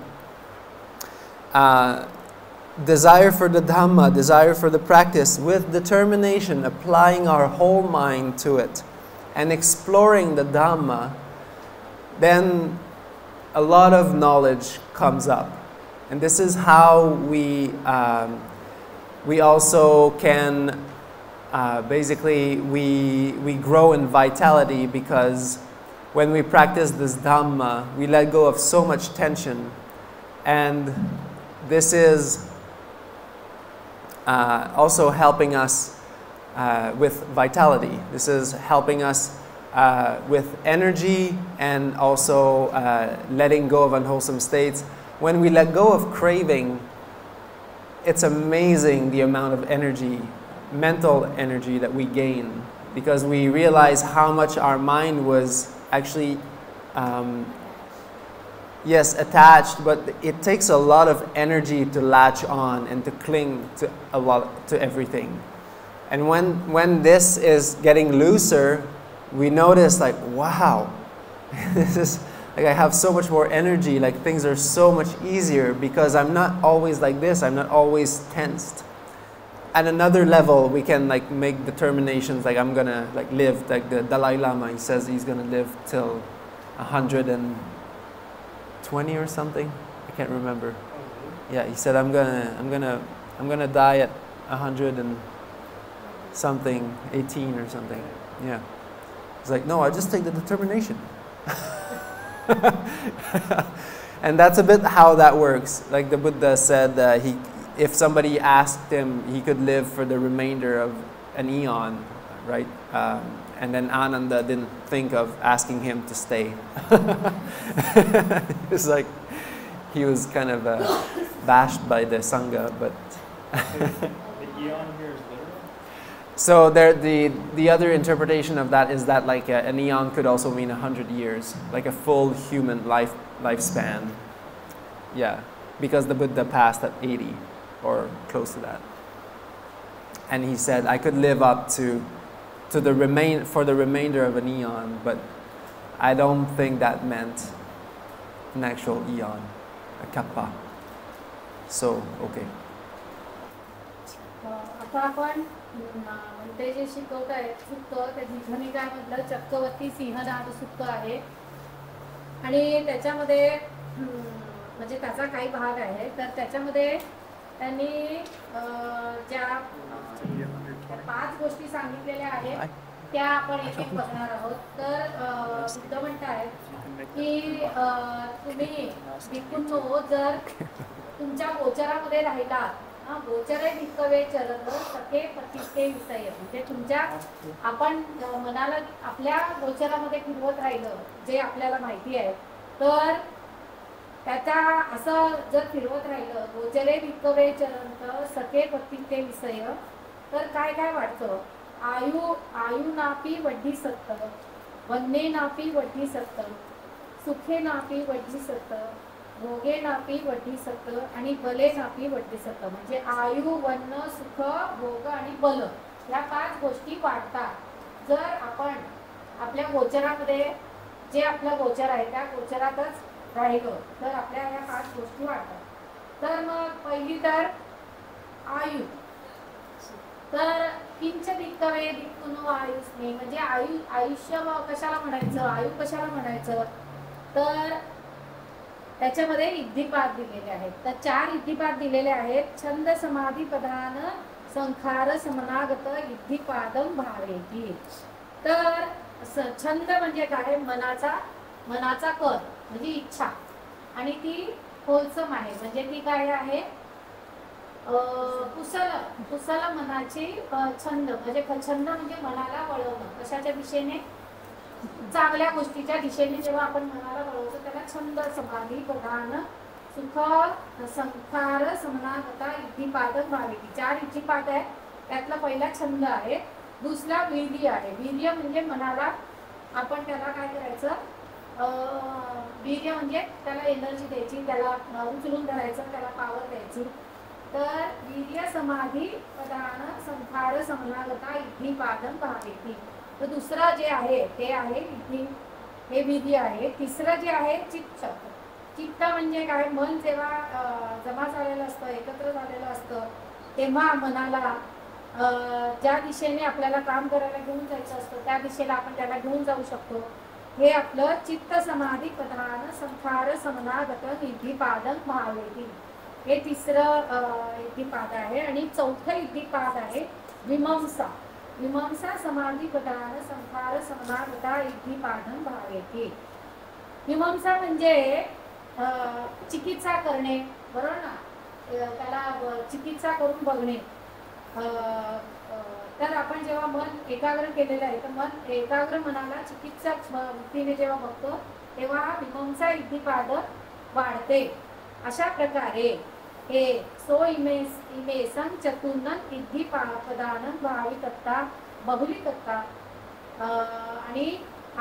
desire for the Dhamma, desire for the practice with determination, applying our whole mind to it and exploring the Dhamma, then a lot of knowledge comes up. And this is how we also can basically we grow in vitality, because when we practice this Dhamma, we let go of so much tension. And this is also helping us with vitality. This is helping us with energy, and also letting go of unwholesome states. When we let go of craving, it's amazing the amount of energy, mental energy that we gain, because we realize how much our mind was actually, yes, attached, but it takes a lot of energy to latch on and to cling to everything. And when this is getting looser, we notice like, wow, this is like I have so much more energy. Like things are so much easier because I'm not always like this. I'm not always tensed. At another level, we can like make determinations, like I'm gonna like live, like the Dalai Lama, he says he's gonna live till 120 or something. I can't remember. Yeah, he said I'm gonna die at 100 and something, 18 or something. Yeah. He's like, no, I just take the determination. And that's a bit how that works. Like the Buddha said, if somebody asked him, he could live for the remainder of an eon, right? And then Ananda didn't think of asking him to stay. It's like he was kind of bashed by the Sangha, but... The eon here is literal? So there, the other interpretation of that is that like an eon could also mean 100 years, like a full human lifespan. Yeah, because the Buddha passed at 80. Or close to that, and he said, "I could live up to the remainder of an eon, but I don't think that meant an actual eon, a kappa." So okay. Upon Monteji Shikota Sutta, that Nidhanika Madla Cakkavatti Sīhanāda Sutta hai, and त्याच्यामध्ये म्हणजे त्याचा काही भाग आहे तर त्याच्यामध्ये त्यांनी ज्या पाच गोष्टी सांगितलेल्या आहेत त्या आपण एक एक बघणार आहोत. तर सुद्धा म्हणताय की तुम्ही भिक्खूंनो जर तुमच्या गोचरामध्ये राहिला गोचरे भिक्खवे चरण सखे प्रतिष्ठे विषय म्हणजे तुमच्या आपण मनाला आपल्या गोचरामध्ये फिरवत राहिलं जे आपल्याला माहिती आहे तर त्याचा असं जर फिरवत राहिलं गोचरे भिक्खवे चरण सखे प्रतिष्ठे विषय तर काय काय वाटतं आयु नापी वड्डी सत्त वन्ने नापी वड्डी सत्त सुखे नापी वड्डी सत्त भोगे नापी वड्डीसत आणि बले नापी वड्डीसत म्हणजे आयु वन्न सुख भोग आणि बल या पाच गोष्टी वाढतात। जर आपण आपल्या गोचरामध्ये जे आपलं गोचर आहे त्या गोचरातच राहिलो तर आपल्या या पाच गोष्टी वाढतात। तर मग पहिली तर आयु, तर किंचदिक्तवे दिक्तुनो आयुष्ने म्हणजे आयु आयुष्य कशाला म्हणायचं, आयु कशाला म्हणायचं तर त्याच्यामध्ये इद्धिपाद दिलेले आहेत। तर चार इद्धिपाद दिलेले आहेत, छंद समाधी प्रधान संखार समनागत इद्धिपादम भावेगी। तर छंद म्हणजे काय, मनाचा कल म्हणजे इच्छा आणि ती होलसम आहे म्हणजे ती काय आहे कुशल मनाची छंद म्हणजे छंद म्हणजे मनाला वळवणं कशाच्या दिशेने चांगल्या गोष्टीच्या दिशेने जेव्हा आपण मनाला वळवतो त्याला छंद समाधी प्रधान सुख संस्कार समनागता इद्धिपाद भावेगी। चार इद्धिपाद आहेत त्यातला पहिला छंद आहे, दुसरा वीर्य आहे। वीर्य म्हणजे मनाला आपण त्याला काय करायचं वीर्य म्हणजे त्याला एनर्जी द्यायची, त्याला उचलून धरायचं, त्याला पावर द्यायची। तर वीर्य समाधी प्रधान संस्कार समनागता इद्धिपाद भावेगी। तो दुसरा जे आहे ते आहे हे वीर्य आहे। तिसरं जे आहे चित्त, चित्त म्हणजे काय मन जेव्हा जमा झालेलं असतं एकत्र झालेलं असतं तेव्हा मनाला ज्या दिशेने आपल्याला काम करायला घेऊन जायचं असतं त्या दिशेला आपण त्याला घेऊन जाऊ शकतो हे आपलं चित्त समाधी प्रधान संस्कार समनागत इद्धिपाद भावेगी हे तिसरं इद्धिपाद आहे। आणि चौथं इद्धिपाद आहे मीमांसा, मीमांसा समाधी प्रधान संस्कार समनागता इद्धिपाद भावेगी। मीमांसा म्हणजे चिकित्सा करणे बरोबर ना, त्याला चिकित्सा करून बघणे। तर आपण जेव्हा मन एकाग्र केलेलं आहे तर मन एकाग्र मनाला चिकित्सा वृत्तीने जेव्हा बघतो तेव्हा मीमांसा इद्धिपाद वाढते। अशा प्रकारे हे सो इमेसं चतुर्णं इद्धिपादानं भावितत्ता बहुलिकत्ता आणि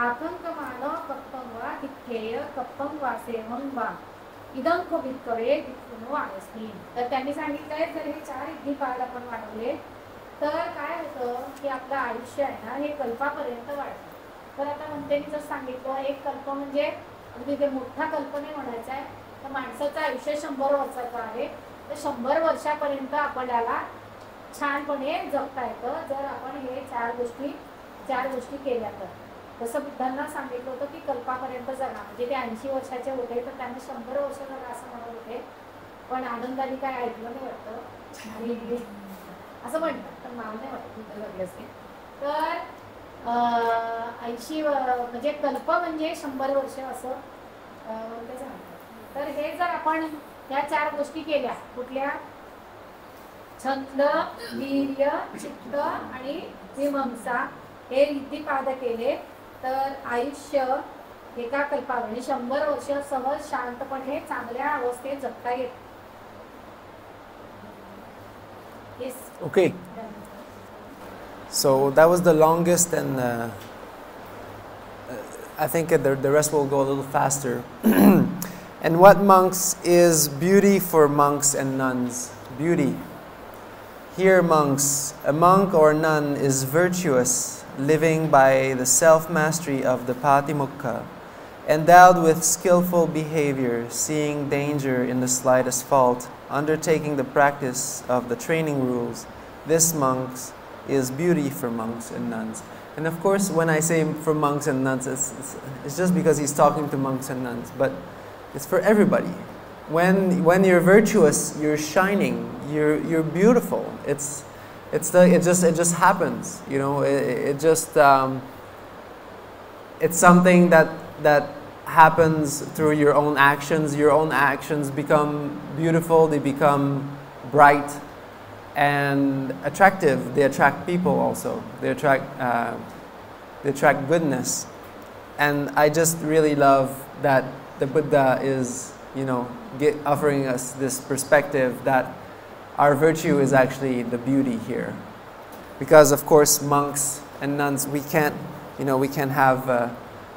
आतंकमानो कप्पं वा तिथेय कप्पं वासेवं वा इदं कवित्कवे दिसुनो आयस्मी। तर त्यांनी सांगितलंय जर हे चार इद्धिपाद आपण वाढवले तर काय होतं की आपलं आयुष्य आहे ना हे कल्पापर्यंत वाढतं। तर आता म्हणतेनी जर सांगितलं एक कल्प म्हणजे अगदी ते मोठा कल्पने म्हणायचा आहे तर माणसाचं आयुष्य 100 वर्षाचं आहे तर 100 वर्षापर्यंत आपल्याला छानपणे जगता येतं जर आपण हे चार गोष्टी केल्या तर। जसं बुद्धांना सांगितलं होतं की कल्पापर्यंत जगा म्हणजे ते 80 वर्षाचे होते तर त्यांना 100 वर्ष जगा असं म्हणत होते पण आनंदाने काय ऐकलं नाही वाटतं असं म्हणतात तर मला नाही वाटत बुद्ध लागले असते। तर 80 म्हणजे कल्प म्हणजे 100 वर्ष असं ते झालं। तर हे जर आपण या चार गोष्टी केल्या कुठल्या छंद वीर्य चित्त आणि मीमांसा हे इद्धिपाद केले तर आयुष्य एका कल्पामध्ये 100 वर्ष सहज शांतपणे चांगल्या अवस्थेत जगता येते। Okay so that was the longest and I think the rest will go a little faster. And what monks is beauty for monks and nuns? Beauty. Here monks, a monk or nun is virtuous, living by the self-mastery of the patimokkha, endowed with skillful behavior, seeing danger in the slightest fault, undertaking the practice of the training rules. This monk is beauty for monks and nuns. And of course, when I say for monks and nuns, it's just because he's talking to monks and nuns, but it's for everybody. When you're virtuous, you're shining. You're beautiful. It just happens. You know, it's something that happens through your own actions. Your own actions become beautiful. They become bright and attractive. They attract people also. They attract goodness. And I just really love that. The Buddha is, you know, offering us this perspective that our virtue is actually the beauty here, because of course monks and nuns we can't have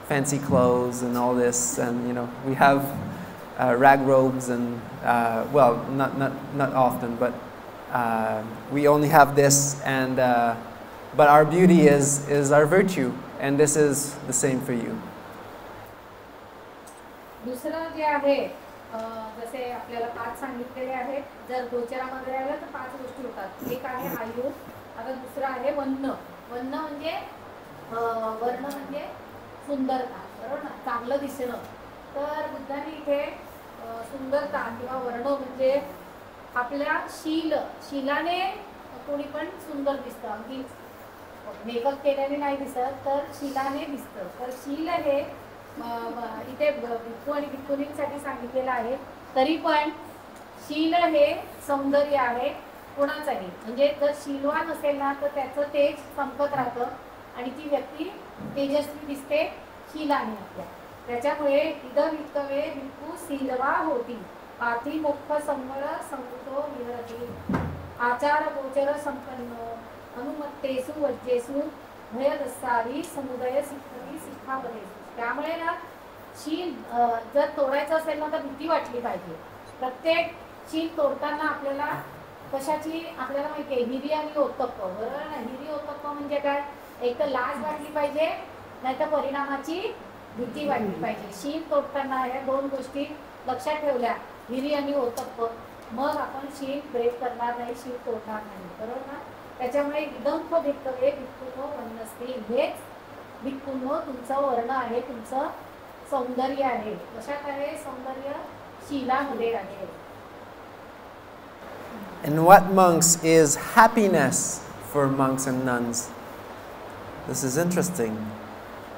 fancy clothes and all this, and you know we have rag robes and, well, not often, but we only have this, and, but our beauty is our virtue, and this is the same for you. जसे आपल्याला पाच सांगितलेले आहेत जर गोचरामध्ये राहिला तर पाच गोष्टी होतात एक आहे आयु आता दुसरा आहे वर्ण वर्ण म्हणजे वर्ण म्हणजे सुंदरता बरोबर ना चांगलं दिसणं तर बुद्धांनी इथे सुंदरता किंवा वर्ण म्हणजे आपल्या शीलाने कोणी पण सुंदर दिसतं अगदी मेकअप केल्याने नाही दिसत तर शीलाने दिसतं तर शील हे इथे भिक्खू आणि भिक्खुनींसाठी सांगितलेलं आहे तरी पण शील हे सौंदर्य आहे कोणाचंही म्हणजे जर शीलवान असेल ना तर त्याचं तेज संपत राहतं आणि ती व्यक्ती तेजस्वी दिसते शीलाने आपल्या त्याच्यामुळे इदम इतकवे भिक्खू शीलवा होती पातिमोक्ख संवर संतो विहरती आचार गोचर संपन्न अनुमत्तेसु वज्जेसु भयदस्सावी समुदय सिद्धवी सिद्धापदेसु त्यामुळे ना शील जर तोडायचं असेल ना तर भीती वाटली पाहिजे प्रत्येक शील तोडताना आपल्याला कशाची आपल्याला माहिती आहे हिरी आणि ओतप्प बरोबर ना हिरी ओतप्प म्हणजे काय एक तर लाज वाटली पाहिजे नाही तर परिणामाची भीती वाटली पाहिजे शील तोडताना या दोन गोष्टी लक्षात ठेवल्या हिरी आणि ओतप्प मग आपण शील ब्रेक करणार नाही शील तोडणार नाही बरोबर ना त्याच्यामुळे दंभ भिक्खवे भिक्खुनो वन्नस्ते हेच भिक्खुनो तुमचं वर्ण आहे तुमचं सौंदर्य आहे कशात आहे सौंदर्य शीलामध्ये आहे And what monks is happiness for monks and nuns? This is interesting.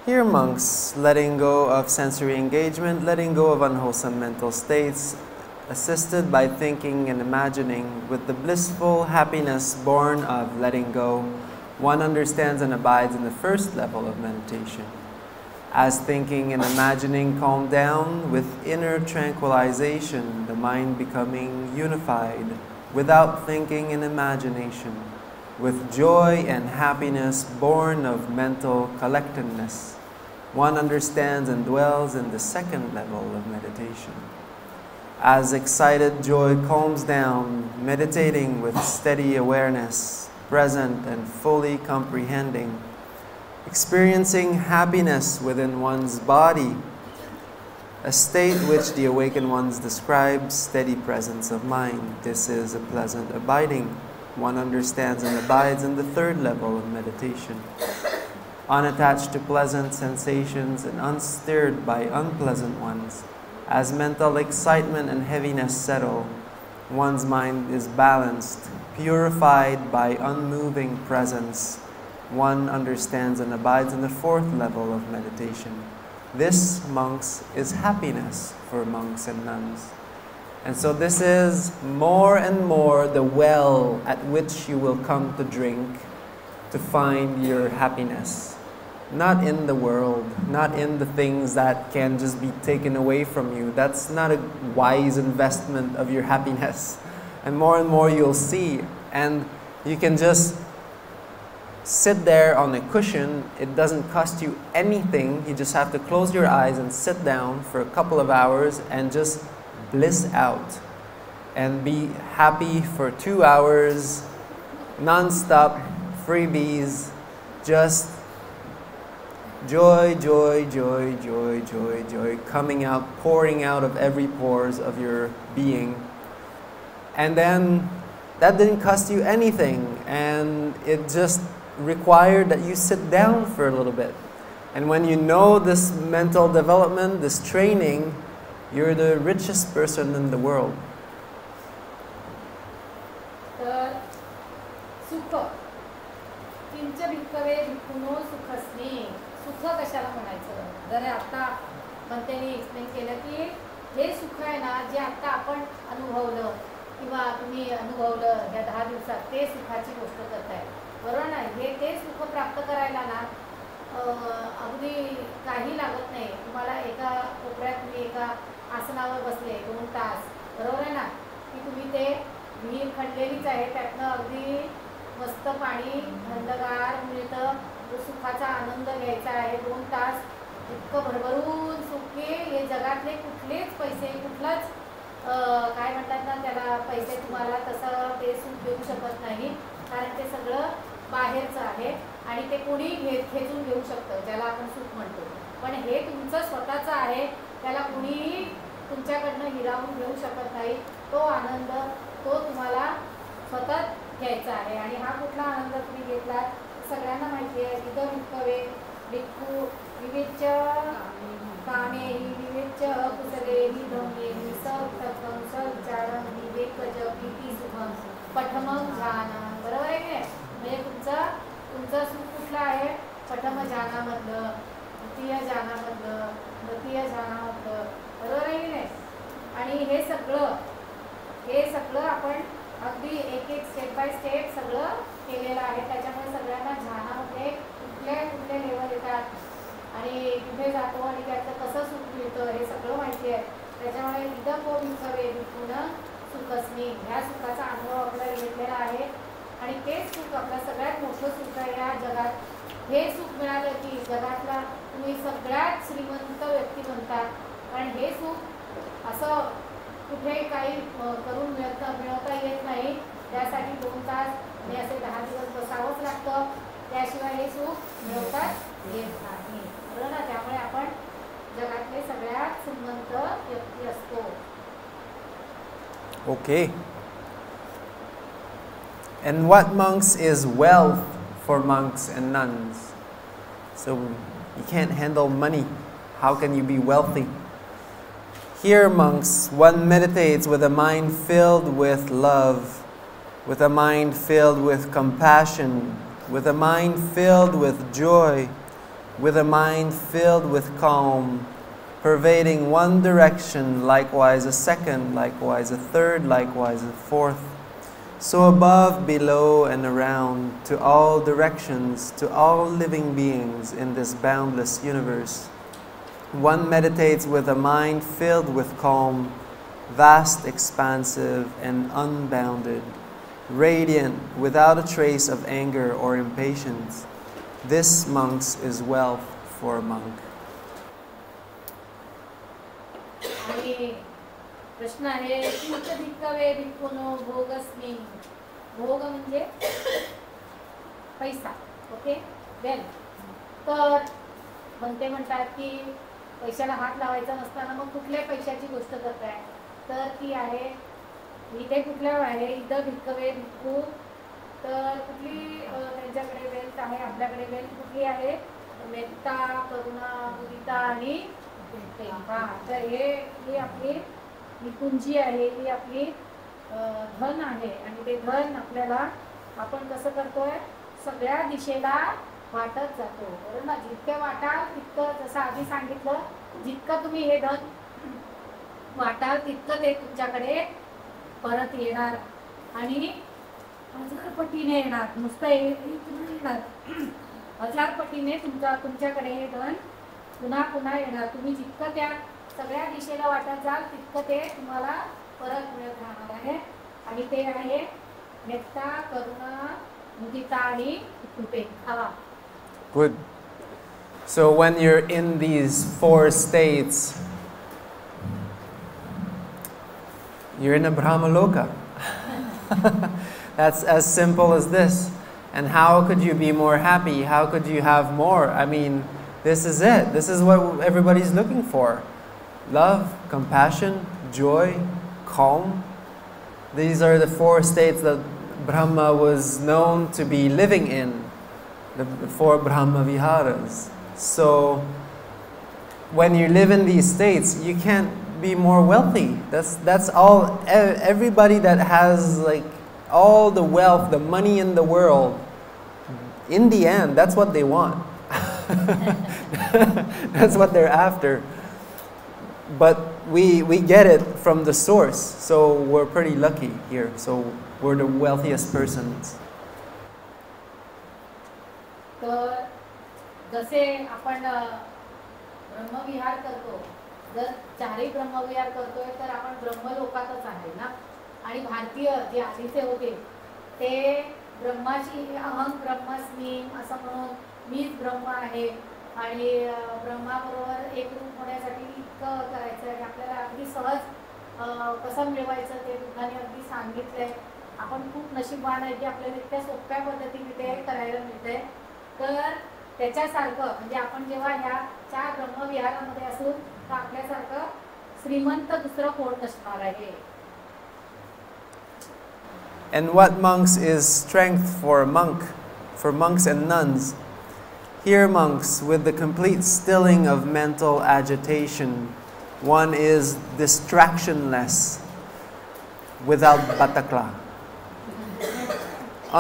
Here monks letting go of sensory engagement, letting go of unwholesome mental states, assisted by thinking and imagining with the blissful happiness born of letting go. One understands and abides in the first level of meditation. As thinking and imagining calm down with inner tranquilization, the mind becoming unified, without thinking and imagination, with joy and happiness born of mental collectedness, one understands and dwells in the second level of meditation. As excited joy calms down, meditating with steady awareness, present and fully comprehending, experiencing happiness within one's body, a state which the awakened ones describe, steady presence of mind. This is a pleasant abiding. One understands and abides in the third level of meditation. Unattached to pleasant sensations and unstirred by unpleasant ones, as mental excitement and heaviness settle, one's mind is balanced, purified by unmoving presence. One understands and abides in the fourth level of meditation. This, monks, is happiness for monks and nuns. And so this is more and more the well at which you will come to drink to find your happiness. Not in the world, not in the things that can just be taken away from you. That's not a wise investment of your happiness. And more you'll see. And you can just sit there on a cushion. It doesn't cost you anything. You just have to close your eyes and sit down for a couple of hours and just bliss out. And be happy for 2 hours, non-stop, freebies, just joy, joy, joy, joy, joy, joy, coming out, pouring out of every pores of your being. And then that didn't cost you anything, and it just required that you sit down for a little bit. And when you know this mental development, this training, you're the richest person in the world. किंवा तुम्ही अनुभवलं या 10 दिवसात ते सुखाची गोष्ट करताय बरोबर ना हे ते सुख प्राप्त करायला ना अगदी काही लागत नाही तुम्हाला एका कोपऱ्यात तुम्ही एका आसनावर बसले 2 तास बरोबर आहे ना की तुम्ही ते विहीर खणलेलीच आहे त्यातनं अगदी मस्त पाणी थंडगार मिळतं सुखाचा आनंद घ्यायचा आहे 2 तास इतकं भरभरून सुके हे जगातले कुठलेच पैसे कुठलाच काय म्हणतात ना त्याला पैसे तुम्हाला तसं ते सुख देऊ शकत नाही कारण ते सगळं बाहेरचं आहे आणि ते कोणी खेचून घेऊ शकतं ज्याला आपण सुख म्हणतो पण हे तुमचं स्वतःचं आहे त्याला कोणीही तुमच्याकडनं हिरावून घेऊ शकत नाही तो आनंद तो तुम्हाला स्वतः घ्यायचा आहे आणि हा कुठला आनंद तुम्ही घेतला सगळ्यांना माहिती आहे इदं हितवे भिक्खू विवेच कामे ही विवेच कुसले ही धम्मे ही सत्तम सज्जानं विवेकज भीती सुखम पठम ध्यान बरोबर आहे की म्हणजे तुमचं सुख कुठलं आहे पठम ध्यानामधलं द्वितीय ध्यानामधलं तृतीय ध्यानामधलं बरोबर आहे की नाही आणि हे सगळं आपण अगदी एक एक स्टेप बाय स्टेप सगळं केलेलं आहे त्याच्यामुळे सगळ्यांना ध्यानामध्ये कुठल्या लेवल येतात आणि कुठे जातो आणि त्याचं कसं सुख मिळतं हे सगळं माहिती आहे त्याच्यामुळे इदं गोविंदवे पुन्हा सुखस्मी ह्या सुखाचा अनुभव आपल्याला घेतलेला आहे आणि तेच सुख आपलं सगळ्यात मोठं सुख आहे या जगात हे सुख मिळालं की जगातला तुम्ही सगळ्यात श्रीमंत व्यक्ती म्हणतात कारण हे सुख असं कुठे काही करून मिळवता येत नाही त्यासाठी 2 तास आणि असे 10 दिवस बसावंच लागतं त्याशिवाय हे सुख मिळवताच येत नाही बरोबर ना त्यामुळे आपण जगातले सगळ्यात श्रीमंत व्यक्ती असतो okay. And what monks is wealth for monks and nuns? So you can't handle money. How can you be wealthy? Here, monks, one meditates with a mind filled with love, with a mind filled with compassion, with a mind filled with joy, with a mind filled with calm, pervading one direction, likewise a second, likewise a third, likewise a fourth. So above, below, and around, to all directions, to all living beings in this boundless universe. One meditates with a mind filled with calm, vast, expansive, and unbounded, radiant, without a trace of anger or impatience. This, monks, is wealth for a monk. प्रश्न आहे किंच भिक्खवे भिक्खुनो भोगस्मी भोग म्हणजे पैसा okay well तर म्हणते म्हणतात की पैशाला हात लावायचा नसताना मग कुठल्या पैशाची गोष्ट करताय तर ती आहे इथे कुठल्या आहे इथं भिक्खवे भिक्खू तर कुठली त्यांच्याकडे वेल्थ आहे आपल्याकडे वेल्थ कुठली आहे मेत्ता करुणा मुदिता आणि प्रेमा तर हे आपली ही कुंजी आहे ही आपली धन आहे आणि ते धन आपल्याला आपण कसं करतोय सगळ्या दिशेला वाटत जातो बरोबर ना जितके वाटाल तितकं जसं आधी सांगितलं जितकं तुम्ही हे धन वाटाल तितकं ते तुमच्याकडे परत येणार आणि 1000 पटीने येणार नुसतं येणार 1000 पटीने तुमच्याकडे हे धन पुन्हा पुन्हा येणार तुम्ही जितकं त्या सगळ्या दिशेला वाटत जाल तितकं ते तुम्हाला परत मिळत राहणार आहे आणि ते आहे मेत्ता करुणा मुदिता आणि उपेक्षा. Good. So when you're in these 4 states, you're in a Brahma Loka. That's as simple as this. And how could you be more happy? How could you have more? I mean, this is it. This is what everybody's looking for. Love, compassion, joy, calm. These are the 4 states that Brahma was known to be living in, the 4 Brahma Viharas. So when you live in these states, you can't be more wealthy. That's all. Everybody that has like all the wealth, the money in the world, in the end, that's what they want. That's what they're after. But we get it from the source, so we're pretty lucky here. So we're the wealthiest persons. तर जसे आपण ब्रह्मविहार करतो, जर चारही ब्रह्मविहार करतोय तर आपण ब्रह्मलोकातच आहे ना. आणि भारतीय जे आधीचे होते ते ब्रह्माची अहं ब्रह्मास्मी असं म्हणून मीच ब्रह्म आहे आणि ब्रह्माबरोबर एकरूप होण्यासाठी इतकं करायचं आहे, आपल्याला अगदी सहज कसं मिळवायचं ते बुद्धाने अगदी सांगितलं आहे. आपण खूप नशीबवान आहे की आपल्याला इतक्या सोप्या पद्धतीने ते करायला मिळतंय. तर त्याच्यासारखं म्हणजे आपण जेव्हा ह्या चार ब्रह्मविहारामध्ये असू तर आपल्यासारखं श्रीमंत दुसरं कोण नसणार आहे. And what monks is strength for a monk, for monks and nuns. Here monks, with the complete stilling of mental agitation, one is distractionless, without batakla.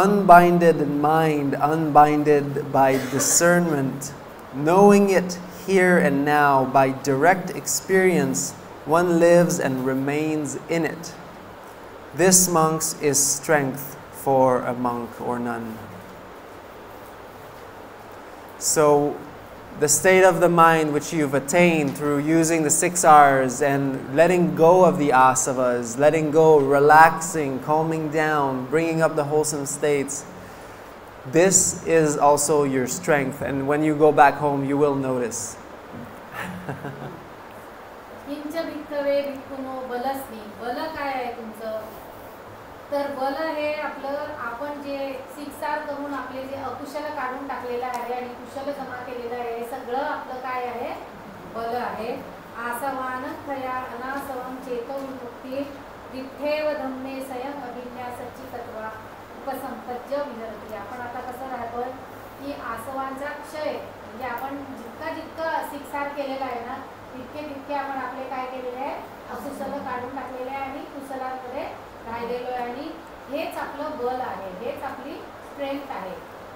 Unbinded in mind, unbinded by discernment, knowing it here and now by direct experience, one lives and remains in it. This monks is strength for a monk or nun. So, the state of the mind which you've attained through using the 6 R's and letting go of the asavas, letting go, relaxing, calming down, bringing up the wholesome states, this is also your strength. And when you go back home, you will notice. तर बल हे आपलं आपण जे 6 R करून आपले जे अकुशल काढून टाकलेलं आहे आणि कुशल जमा केलेलं आहे हे सगळं आपलं काय आहे बल आहे. आसवान खया अनासवम चेतोमुक्ती विठ्ठेव धम्मे स्वयं अभिज्ञा सच्ची तत्वा उपसंपज्य विहरती. आपण आता कसं राहतोय की आसवांचा क्षय म्हणजे आपण जितका जितका 6 R केलेला आहे ना तितके तितके आपण आपले काय केलेले आहे अकुशल काढून टाकलेले आहे आणि कुशलांमध्ये राहिलेलो आहे. आणि हेच आपलं बल आहे, हेच आपली स्ट्रेंथ आहे.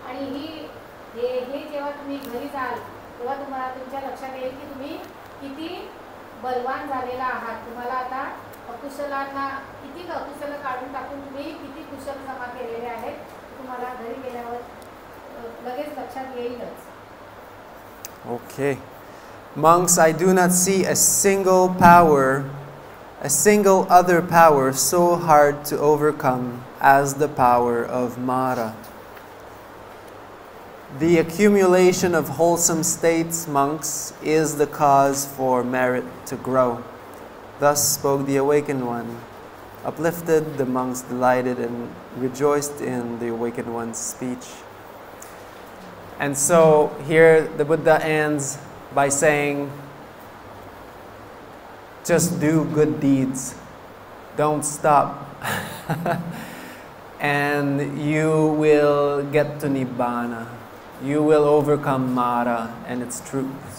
आणि हे जेव्हा तुम्ही घरी जाल तेव्हा तुम्हाला तुमच्या लक्षात येईल की तुम्ही किती बलवान झालेला आहात. तुम्हाला आता अकुशलांना किती अकुशल काढून टाकून तुम्ही किती कुशल जमा केलेले आहेत तुम्हाला घरी गेल्यावर लगेच लक्षात येईलच. Okay. Monks, I do not see a single power, a single other power so hard to overcome as the power of Mara. The accumulation of wholesome states, monks, is the cause for merit to grow. Thus spoke the awakened one. Uplifted, the monks delighted and rejoiced in the awakened one's speech. And so here the Buddha ends by saying, just do good deeds. Don't stop. And you will get to Nibbana. You will overcome Mara and its truths.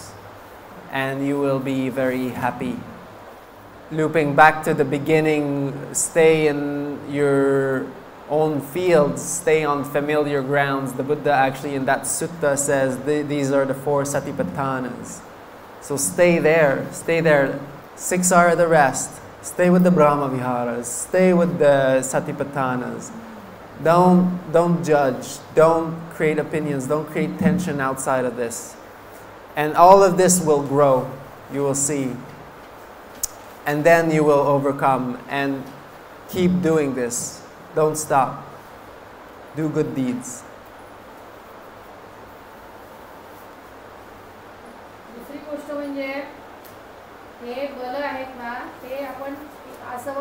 And you will be very happy. Looping back to the beginning, stay in your own fields, stay on familiar grounds. The Buddha actually in that sutta says these are the 4 satipatthanas. So stay there, stay there. 6 R the rest. Stay with the Brahma Viharas. Stay with the satipatthanas. Don't judge. Don't create opinions. Don't create tension outside of this. And all of this will grow. You will see. And then you will overcome. And keep doing this. Don't stop. Do good deeds. हे बल आहेत ना ते आपण असं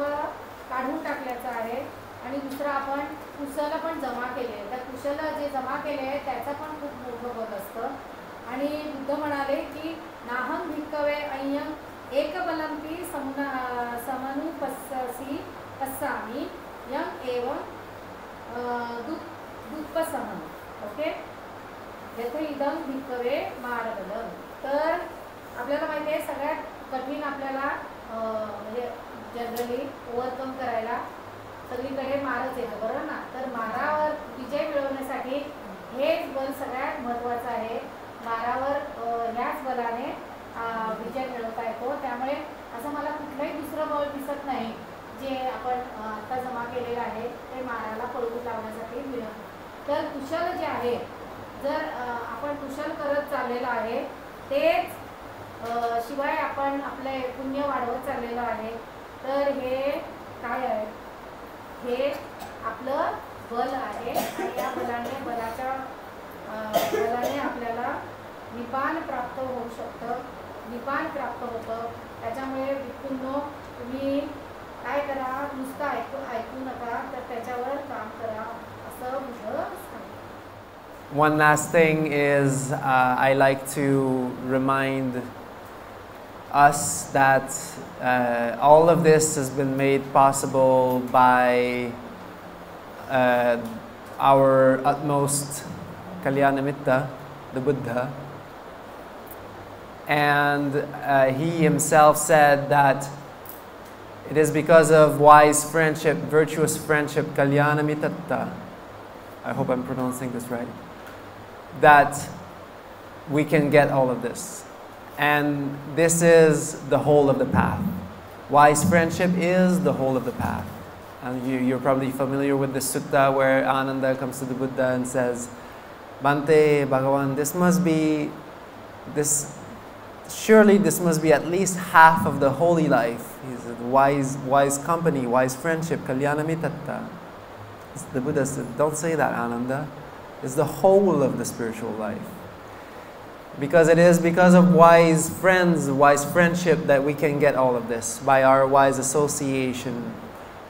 काढून टाकल्याचं आहे. आणि दुसरं आपण कुशल पण जमा केले, त्या कुशल जे जमा केले आहे त्याचा पण खूप मोठं बल असतं. आणि बुद्ध म्हणाले की नाहम भिक्कवे अय्यम एक बलंपी समनुपस्सी पस्सामी यम एव दुप्पसम ओके जथे इदम भिक्कवे मारबलम. तर आपल्याला माहिती आहे सगळ्यात कठीण आपल्याला म्हणजे जनरली ओव्हरकम करायला सगळीकडे मारच येतं बरोबर ना. तर मारावर विजय मिळवण्यासाठी हेच बल सगळ्यात महत्त्वाचं आहे. मारावर ह्याच बलाने विजय मिळवता येतो. त्यामुळे असं मला कुठलंही दुसरं बल दिसत नाही जे आपण आता जमा केलेलं आहे ते माराला पळवून लावण्यासाठी मिळतं. तर कुशल जे आहे जर आपण कुशल करत चाललेलं आहे तेच शिवाय आपण आपले पुण्य वाढवत चाललेलं आहे. तर हे काय आहे हे आपलं बल आहे. आणि या बलाने आपल्याला निपान प्राप्त होऊ शकतं, निपान प्राप्त होतं. त्याच्यामुळे विपुनो तुम्ही काय करा, नुसतं ऐकू नका, तर त्याच्यावर काम करा असं मुलं सांगतात. One last thing is I like to remind us that all of this has been made possible by our utmost Kalyānamitta, the Buddha. And he himself said that it is because of wise friendship, virtuous friendship, Kalyanamittata, I hope I'm pronouncing this right, that we can get all of this. And this is the whole of the path. Wise friendship is the whole of the path. And you're probably familiar with the sutta where Ananda comes to the Buddha and says, Bhante, Bhagavan, surely this must be at least half of the holy life. He said, wise company, wise friendship, Kalyānamittata. The Buddha said, don't say that, Ananda. It's the whole of the spiritual life. Because it is because of wise friends, wise friendship, that we can get all of this by our wise association,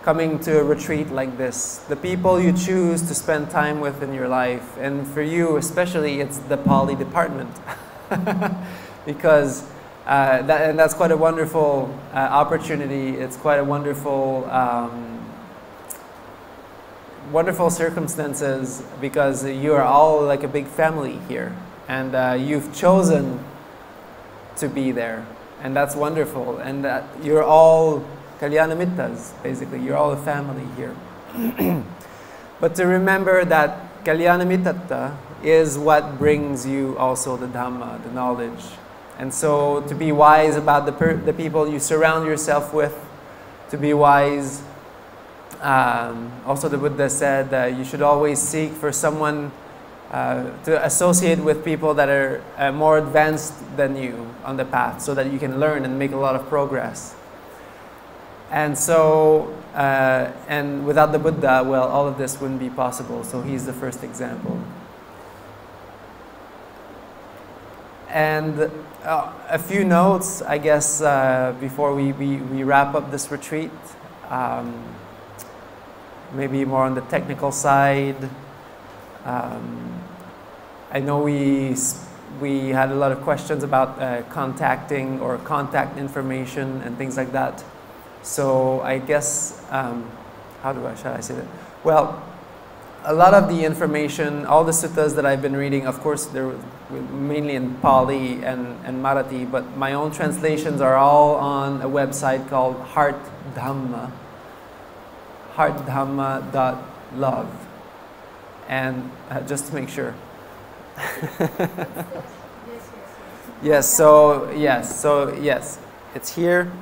coming to a retreat like this, the people you choose to spend time with in your life. And for you especially, it's the Pali department. Because that's quite a wonderful opportunity. It's quite a wonderful wonderful circumstances, because you are all like a big family here, and you've chosen to be there, and that's wonderful. And you're all Kalyaнаmittas, basically. You're all a family here. But to remember that Kalyānamittata is what brings you also the Dhamma, the knowledge. And so to be wise about the people you surround yourself with, to be wise. Also the Buddha said that you should always seek for someone to associate with people that are more advanced than you on the path, so that you can learn and make a lot of progress. And so, and without the Buddha, well, all of this wouldn't be possible. So he's the first example. And a few notes, I guess, before we wrap up this retreat. Maybe more on the technical side. I know we had a lot of questions about contacting or contact information and things like that. So I guess, how should I say that? Well, a lot of the information, all the suttas that I've been reading, of course, they're mainly in Pali and Marathi, but my own translations are all on a website called Heart Dhamma. heartdhamma.love, and just to make sure. yes, it's here.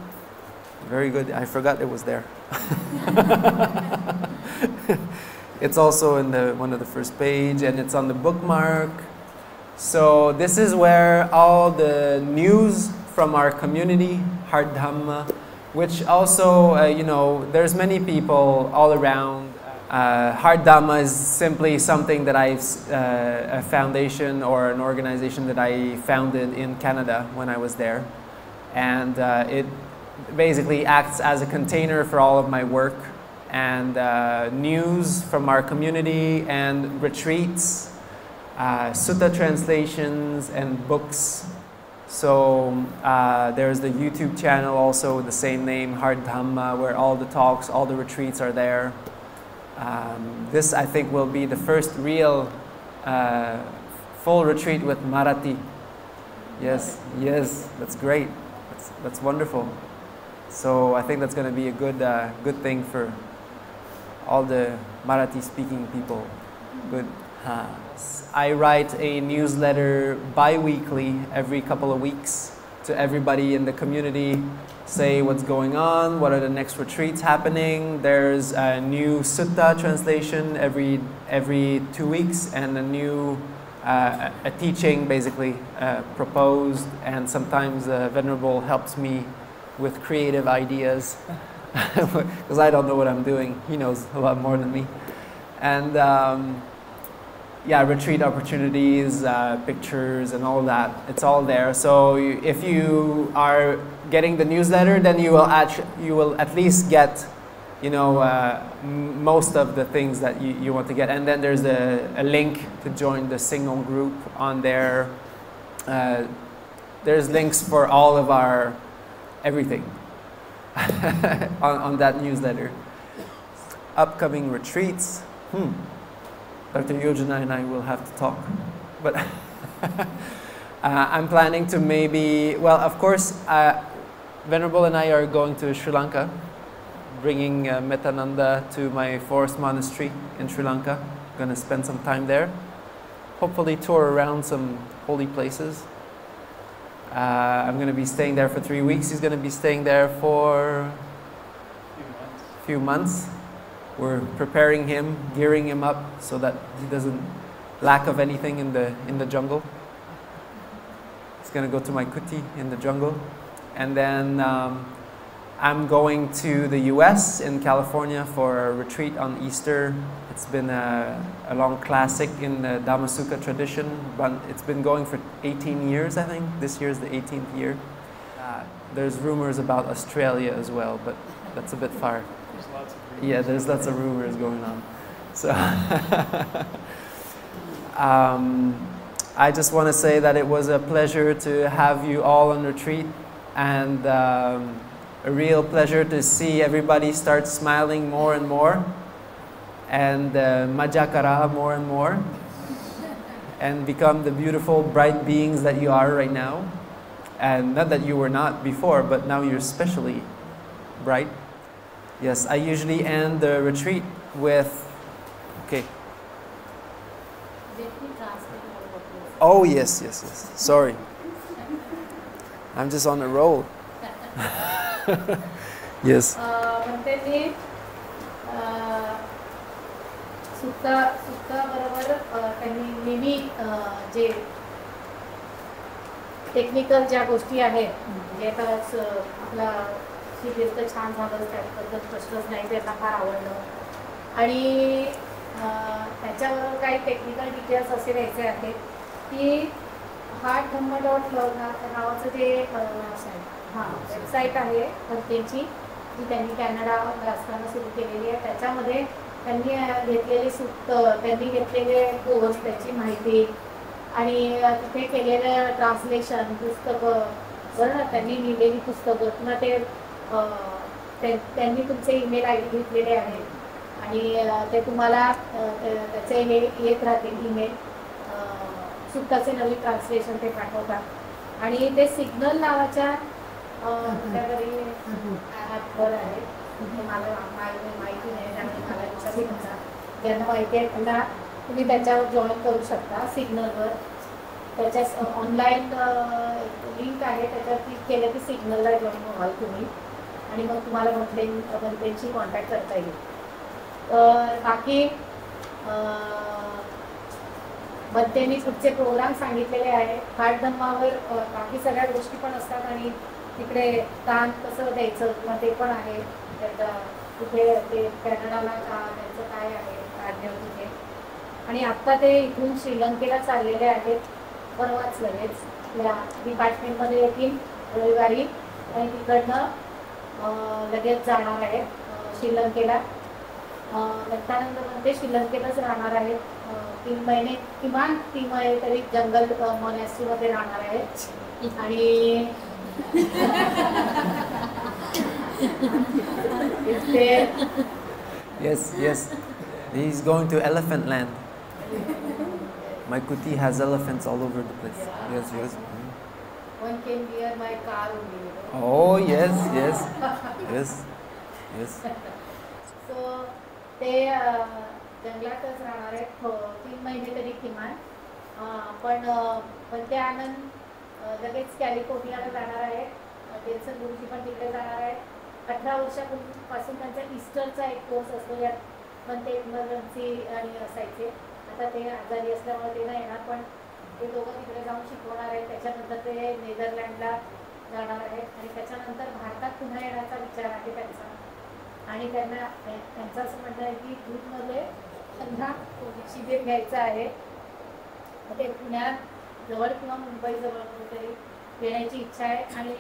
Very good. I forgot it was there. It's also in one of the first page, and it's on the bookmark. So this is where all the news from our community, Heart Dhamma, which also, you know, there's many people all around. Heart Dhamma is simply something that a foundation or an organization that I founded in Canada when I was there. And it basically acts as a container for all of my work and news from our community and retreats, sutta translations and books. So there's the YouTube channel also with the same name, Heart Dhamma, where all the talks, all the retreats are there. This, I think, will be the first real full retreat with Marathi. Yes, that's great. That's wonderful. So I think that's going to be a good thing for all the Marathi-speaking people. Good. I write a newsletter bi-weekly, every couple of weeks, to everybody in the community, say what's going on, what are the next retreats happening. There's a new sutta translation every 2 weeks, and a new a teaching basically proposed, and sometimes Venerable helps me with creative ideas, because I don't know what I'm doing. He knows a lot more than me. And yeah, retreat opportunities, pictures and all that. It's all there. So if you are getting the newsletter, then you will at least get, you know, most of the things that you want to get. And then there's a link to join the Signal group on there. There's links for all of our everything on that newsletter. Upcoming retreats. Dr. Yojana and I will have to talk. But I'm planning to maybe, well, of course, Venerable and I are going to Sri Lanka, bringing Mettānanda to my forest monastery in Sri Lanka. I'm going to spend some time there. Hopefully tour around some holy places. I'm going to be staying there for 3 weeks. He's going to be staying there for a few months. We're preparing him, gearing him up so that he doesn't lack of anything in the jungle. He's going to go to my kuti in the jungle. And then I'm going to the US in California for a retreat on Easter. It's been a long classic in the Dhammasuka tradition, but it's been going for 18 years, I think. This year is the 18th year. There's rumors about Australia as well, but that's a bit far. There's lots of rumors. Yeah, there's lots of rumors going on. So I just want to say that it was a pleasure to have you all on retreat, and a real pleasure to see everybody start smiling more and more, and majakara more and more, and become the beautiful, bright beings that you are right now. And not that you were not before, but now you're especially bright. Yes, I usually end the retreat with, okay. Oh, yes, yes, yes. Sorry. I'm just on a roll. Yes. Bhante, sutta barabar त्यांनी नेहमी जे technical ज्या गोष्टी आहेत म्हणजे आताच आपला series तर छान झालं त्याबद्दल प्रश्नच नाही त्यांना फार आवडलं आणि त्याच्यावर काही टेक्निकल डिटेल्स असे द्यायचे आहेत की हार्ट धम्मा डॉट लॉग नावाचं जे हां वेबसाईट आहे त्यांची जी त्यांनी कॅनडा असताना सुरू केलेली आहे त्याच्यामध्ये त्यांनी घेतलेली सूत्र त्यांनी घेतलेले कोर्स त्याची माहिती आणि तिथे केलेलं ट्रान्सलेशन पुस्तकं बरं ना त्यांनी लिहिलेली पुस्तकं किंवा ते त्यांनी तुमचे ईमेल आय डी घेतलेले आहे आणि ते तुम्हाला त्याचे येत राहतील ईमेल सूत्राचे नवीन ट्रान्सलेशन ते पाठवतात आणि ते सिग्नल नावाच्या तुमच्याकडे ॲपवर आहे मला माहिती नाही त्यामुळे मला विचार ज्यांना माहिती आहे त्यांना तुम्ही त्याच्यावर जॉईन करू शकता सिग्नलवर त्याच्या ऑनलाईन लिंक आहे त्याच्यावर क्लिक केलं की सिग्नलला जॉईन व्हाल तुम्ही आणि मग तुम्हाला भंतेंशी कॉन्टॅक्ट करता येईल बाकी भंतेंनी पुढचे प्रोग्राम सांगितलेले आहे हार्ट धम्मावर बाकी सगळ्या गोष्टी पण असतात आणि तिकडे ताण कसं द्यायचं किंवा ते पण आहे त्याचा कुठे ते कॅनडाला का त्यांचं काय आहे काढण्यावर तिथे आणि आत्ता ते इथून श्रीलंकेला चाललेले आहेत परवाच लगेच या डिपार्टमेंटमध्ये येतील रविवारी आणि तिकडनं लगेच जाणार आहे श्रीलंकेला दत्तानंद म्हणते श्रीलंकेलाच राहणार आहेत 3 महिने किमान 3 महिने तरी जंगल मॉनेस्ट्रीमध्ये राहणार आहेत आणि Yes, yes. He's going to elephant land. My kuti has elephants all over the place. Yeah. Yes, yes. One came near my car only. Oh, yes, yes. Yes, yes. So, they janglatas राहणार आहेत 3 महिने तरी किमान पण भंते आनंद लगेच कॅलिफोर्नियाला जाणार आहे त्यांचं गुरुजी पण तिकडे जाणार आहे 18 वर्षापासून त्यांचा इस्टरचा एक कोर्स असतो ज्यात पण ते इमर्जन्सी आणि असायचे आता ते आजारी असल्यामुळे ते नाही येणार पण ते दोघं तिकडे जाऊन शिकवणार आहेत त्याच्यानंतर ते नेदरलँडला जाणार आहेत आणि त्याच्यानंतर भारतात पुन्हा येण्याचा विचार आहे त्यांचा आणि त्यांना त्यांचं असं म्हणणं आहे की दूधमध्ये पुन्हा कोविशिल्ड घ्यायचं आहे ते पुण्यात जवळ किंवा मुंबई जवळ कुठेतरी येण्याची इच्छा आहे आणि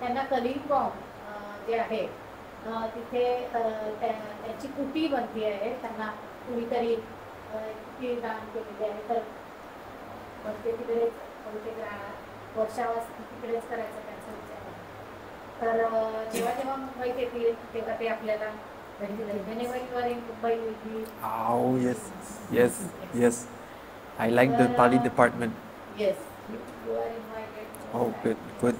त्यांना कलिंगॉंग जे आहे तिथे त्यांची कुटी बनली आहे, त्यांना कुणीतरी ती दान केलेली आहे, तर मग ते तिकडेच बहुतेक वर्षावास तिकडेच करायचा त्यांचा विचार आहे. तर जेव्हा जेव्हा मुंबईत येतील तेव्हा ते आपल्याला Oh yes, yes, yes. I like the Pali department. Yes, you are invited. Oh good, good.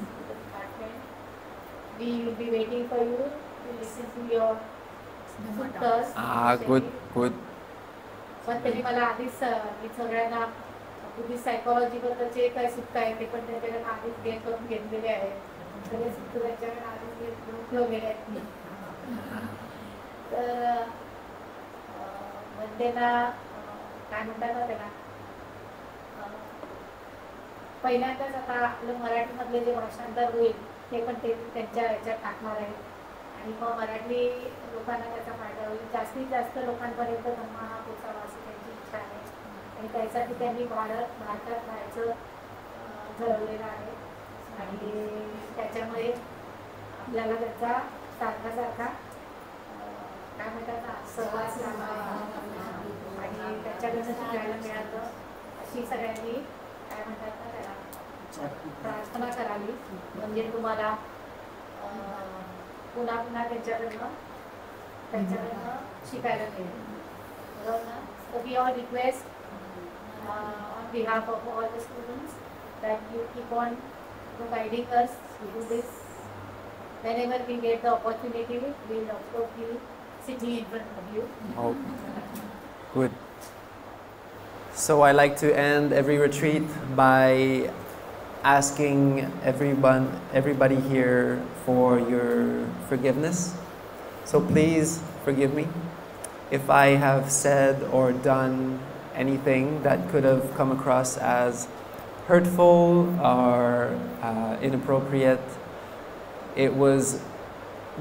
We will be waiting for you to listen to your suttas. Ah, good, good. But then, I this it's a Buddhist psychology, but the check I sutta I take on the artist get from Gendele. So the sutta that artist get from Gendele. तर त्यांना काय म्हणतात ना, त्यांना पहिल्यांदाच आता आपलं मराठीमधले जे भाषांतर होईल ते पण ते त्यांच्या ह्याच्यात टाकणार आहे आणि मग मराठी लोकांना त्याचा फायदा होईल, जास्तीत जास्त लोकांपर्यंत धम्मा हा पोचावा अशी त्यांची इच्छा आहे आणि त्यासाठी त्यांनी भारतात राहायचं ठरवलेलं आहे आणि त्याच्यामुळे आपल्याला त्याचा सारखा सारखा काय म्हणतात ना सहवास झाला आणि त्याच्याकडनं शिकायला मिळालं, अशी सगळ्यांनी काय म्हणतात ना त्याला प्रार्थना करावी, म्हणजे तुम्हाला पुन्हा पुन्हा त्यांच्याकडनं शिकायला मिळेल, बरोबर ना. So we all request on behalf of all the students that you keep on guiding us to this. Whenever we get the opportunity we will of course be sitting in front of you. Oh, good. So I like to end every retreat by asking everybody here for your forgiveness. So please forgive me if I have said or done anything that could have come across as hurtful or inappropriate. It was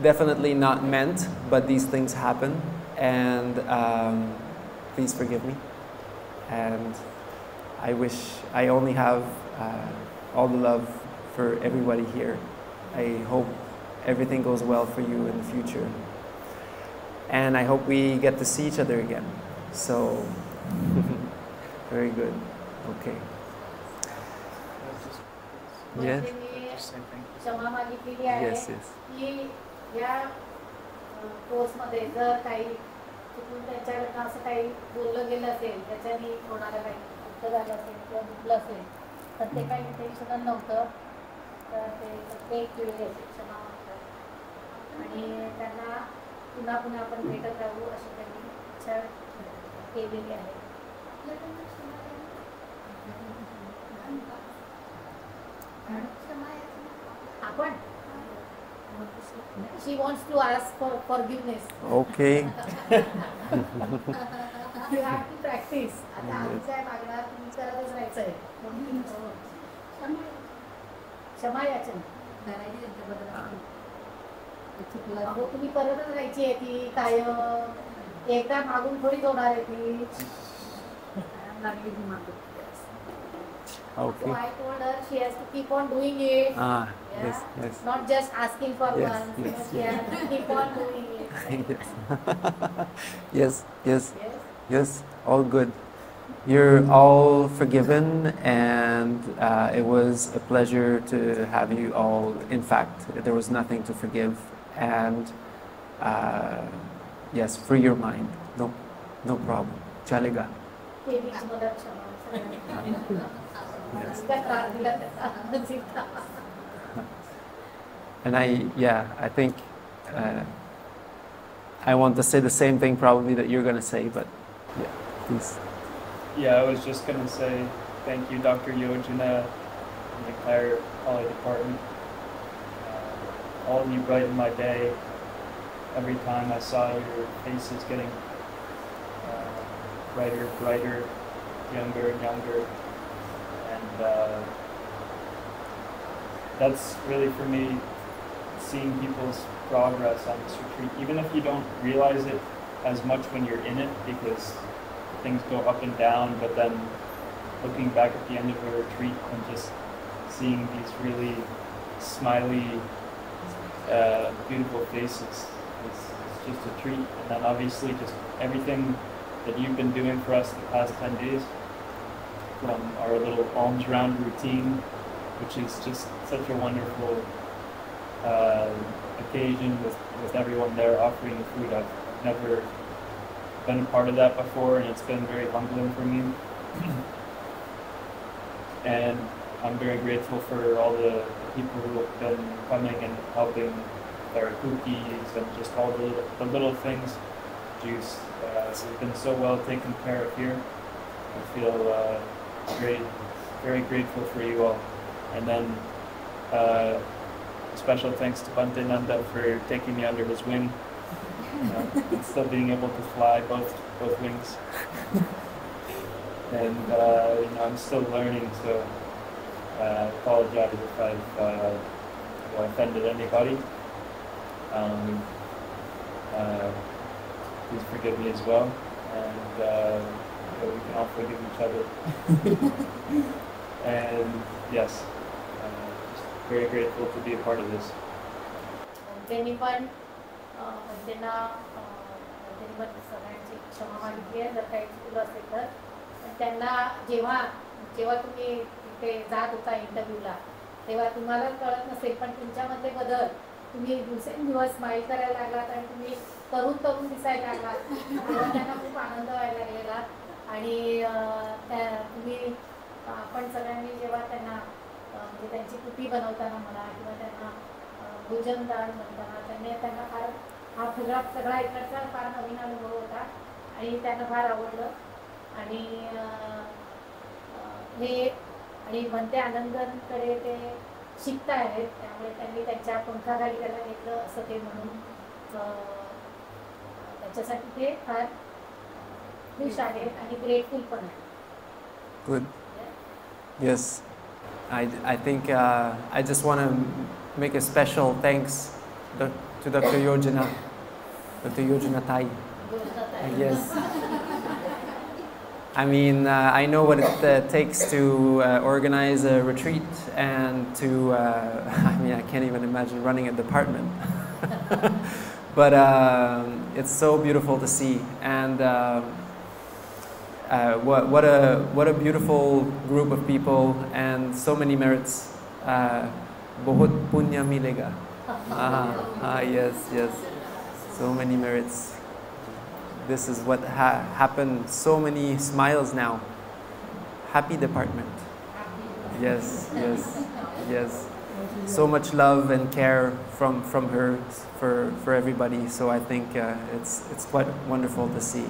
definitely not meant, but these things happen, and please forgive me. And I wish I only have all the love for everybody here. I hope everything goes well for you in the future, and I hope we get to see each other again. So, very good. Okay. Yes. Yes. Yes. या कोर्समध्ये जर काही चुकून त्यांच्याकडनं असं काही बोललं गेलं असेल, त्याच्याने कोणाला काही दुःख झालं असेल किंवा दुखलं असेल तर ते काही इंटेन्शनल नव्हतं, तर ते प्रत्येक वेळी घ्यायचे क्षमा मागतात आणि त्यांना पुन्हा पुन्हा आपण भेटत राहू अशी त्यांनी इच्छा केलेली आहे. आपण she wants to ask for forgiveness. Okay. You have to practice. आता आमच्या मागणार तुम्ही करतच राहायचं आहे. क्षमा याचना करायची त्यांच्याबद्दल. हो, तुम्ही करतच राहायची आहे ती कायम, एकदा मागून थोडी होणार आहे ती. लागली ती मागून. Okay. So I told her she has to keep on doing it. Ah, yeah? Yes, yes. Not just asking for yes, one. Yes, yes. She has to keep on doing it. Yes. Yes, yes, yes, yes. All good. You're all forgiven, and it was a pleasure to have you all. In fact, there was nothing to forgive, and yes, free your mind. No, no problem. Chalega. Yes. And I think I want to say the same thing probably that you're going to say, but yeah, please. Yeah, I was just going to say thank you, Dr. Yojana, and the entire Pali department. All of you brightened my day. Every time I saw your faces getting brighter, brighter, younger, younger. That's really for me, seeing people's progress on this retreat, even if you don't realize it as much when you're in it, because things go up and down, but then looking back at the end of a retreat and just seeing these really smiley, beautiful faces. It's just a treat. And then obviously just everything that you've been doing for us the past 10 days, from our little alms round routine, which is just such a wonderful occasion with everyone there offering the food. I've never been a part of that before, and it's been very humbling for me. And I'm very grateful for all the people who have been coming and helping with our cookies and just all the little things. Juice has been so well taken care of here. I feel very grateful for you all. And then special thanks to Bhante Ānanda for taking me under his wing. Still being able to fly both wings. And I'm still learning, so I apologize if I've offended anybody. Please forgive me as well, and so we can all forgive each other. And yes, just very grateful to be a part of this. त्यांना जेव्हा जेव्हा तुम्ही इथे जात होता इंटरव्ह्यूला तेव्हा तुम्हाला कळत नसेल पण तुमच्यामध्ये बदल तुम्ही दिवसेंदिवस स्माईल करायला लागलात आणि तुम्ही तरुण दिसायला लागलात त्यांना खूप आनंद व्हायला लागलेला आणि तुम्ही आपण सगळ्यांनी जेव्हा त्यांना म्हणजे त्यांची कृती बनवताना मला किंवा त्यांना भोजनदान म्हणताना त्यांना फार हा सगळा सगळा एकदा फार नवीन अनुभव होता आणि त्यांना फार आवडलं. भंते आनंदांकडे ते शिकत आहेत त्यामुळे त्यांनी त्यांच्या पंखाखाली त्याला घेतलं असं ते म्हणून त्याच्यासाठी ते फार खुश आहेत आणि ग्रेटफुल पण आहेत. Good. Yes, I think I just want to make a special thanks to doctor Yojana. Doctor Yojana ताई. Yes. I mean, I know what it takes to organize a retreat and to, I mean, I can't even imagine running a department. But it's so beautiful to see. And what a beautiful group of people and so many merits. Bahut punya milega. Yes, yes. So many merits. This is what happened. So many smiles now. Happy department. Yes, yes, yes. So much love and care from her for everybody. So I think it's quite wonderful to see.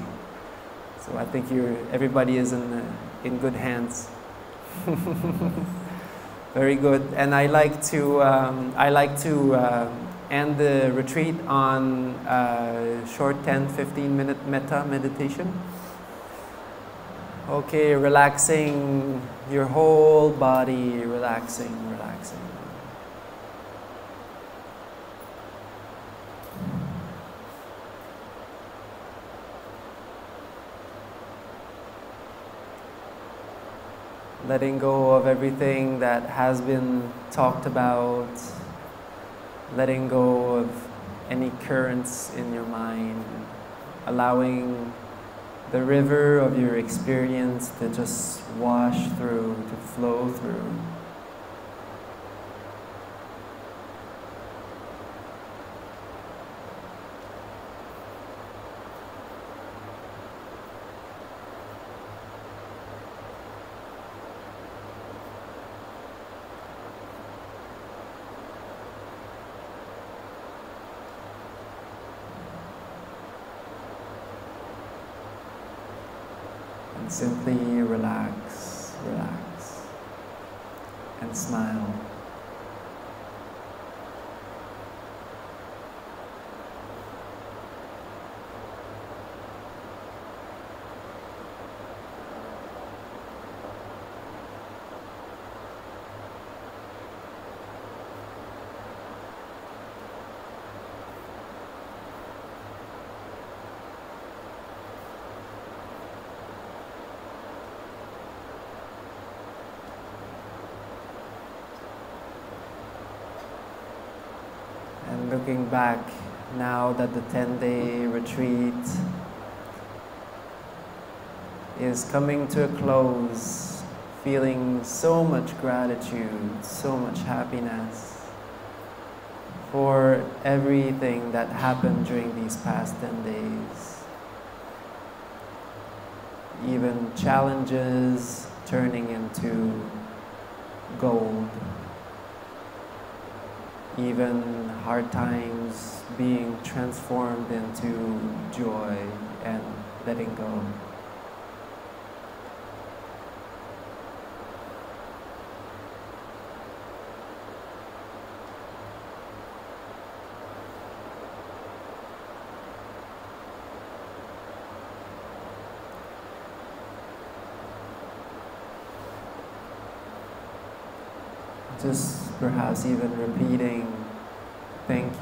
So I think everybody is in good hands. Very good. And I like to end the retreat on a short 10-15 minute metta meditation. Okay, relaxing your whole body, relaxing. Letting go of everything that has been talked about. Letting go of any currents in your mind, allowing the river of your experience to just wash through, to flow through. Simply relax, and smile. looking back now that the 10-day retreat is coming to a close, feeling so much gratitude, so much happiness for everything that happened during these past 10 days. Even challenges turning into gold. Even hard times being transformed into joy and letting go. Just perhaps even repeating, thank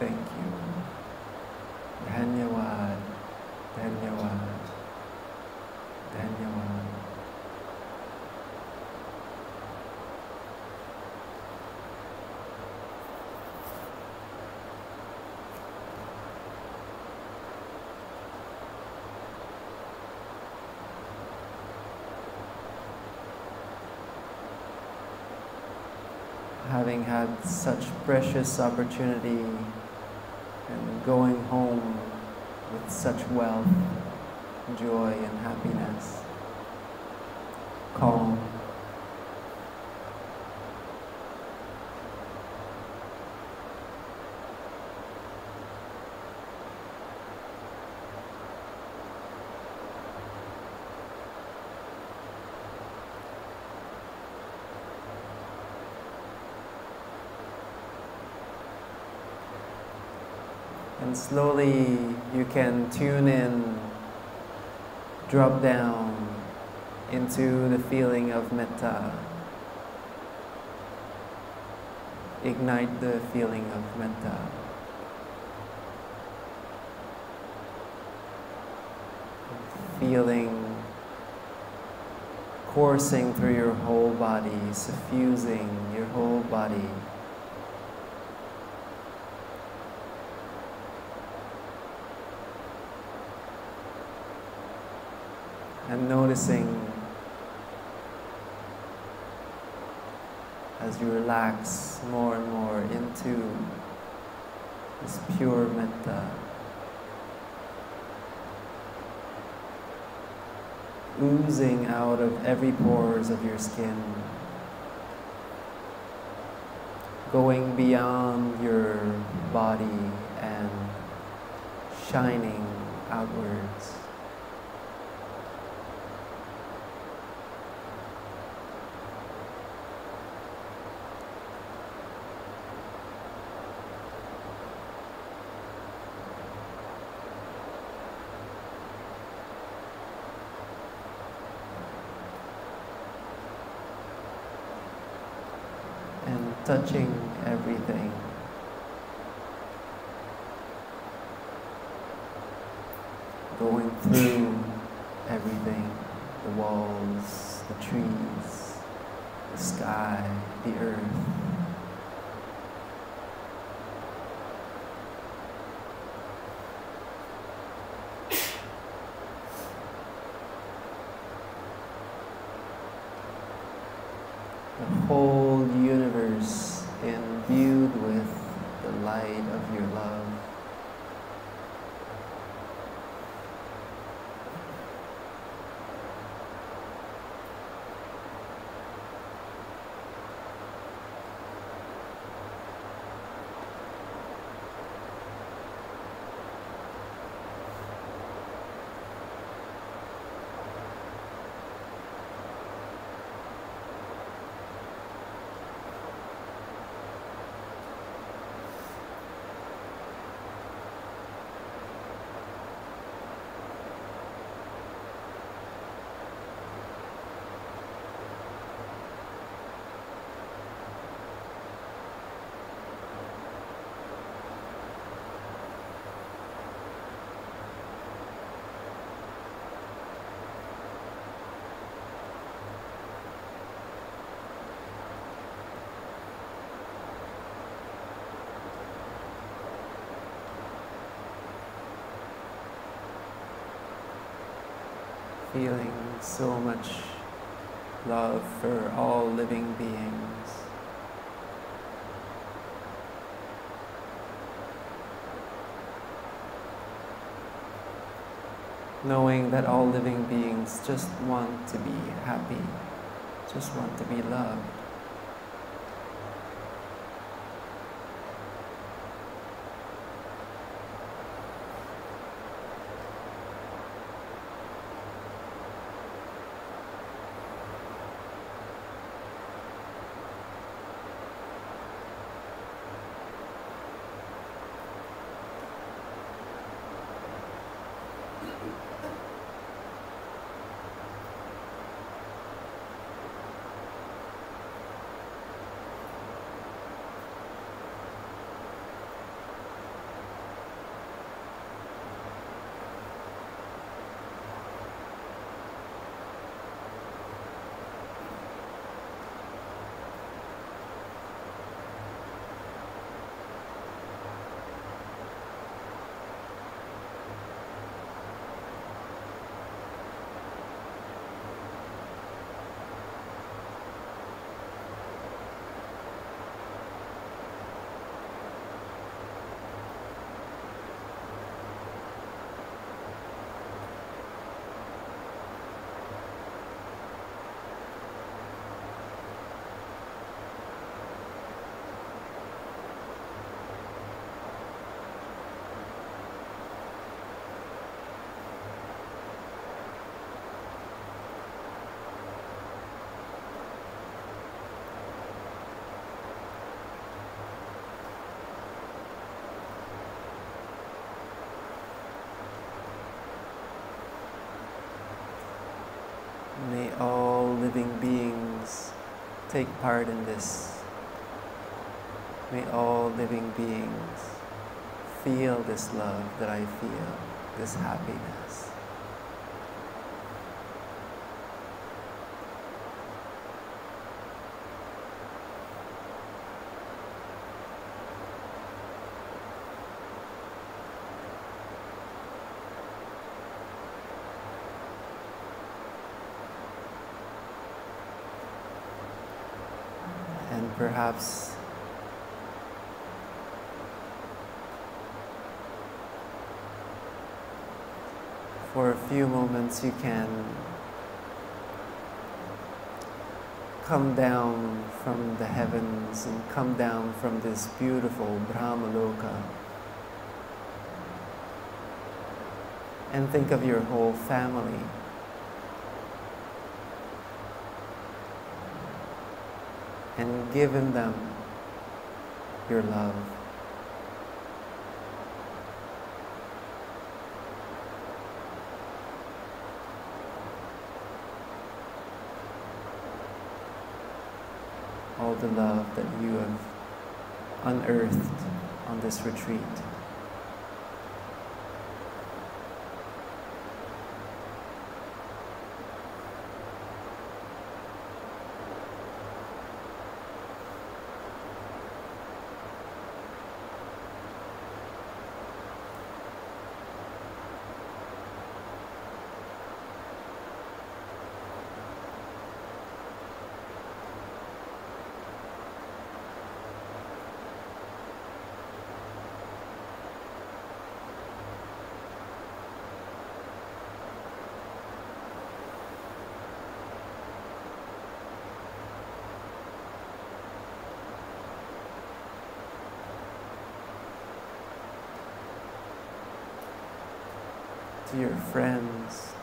thank you. Dhanyavad, dhanyavad, dhanyavad. Having had such precious opportunity and going home with such wealth, joy and happiness, calm. And slowly you can tune in, drop down into the feeling of metta. Ignite the feeling of metta. Feeling coursing through your whole body, suffusing your whole body. And noticing as you relax more and more into this pure metta, oozing out of every pores of your skin, going beyond your body and shining outwards. Touching everything. Going through everything. The walls, the trees, the sky, the earth. feeling so much love for all living beings. Knowing that all living beings just want to be happy, just want to be loved. May all living beings take part in this. May all living beings feel this love that I feel, this happiness. Perhaps for a few moments you can come down from the heavens and come down from this beautiful Brahma Loka and think of your whole family. And given them your love. All the love that you have unearthed on this retreat. To your friends,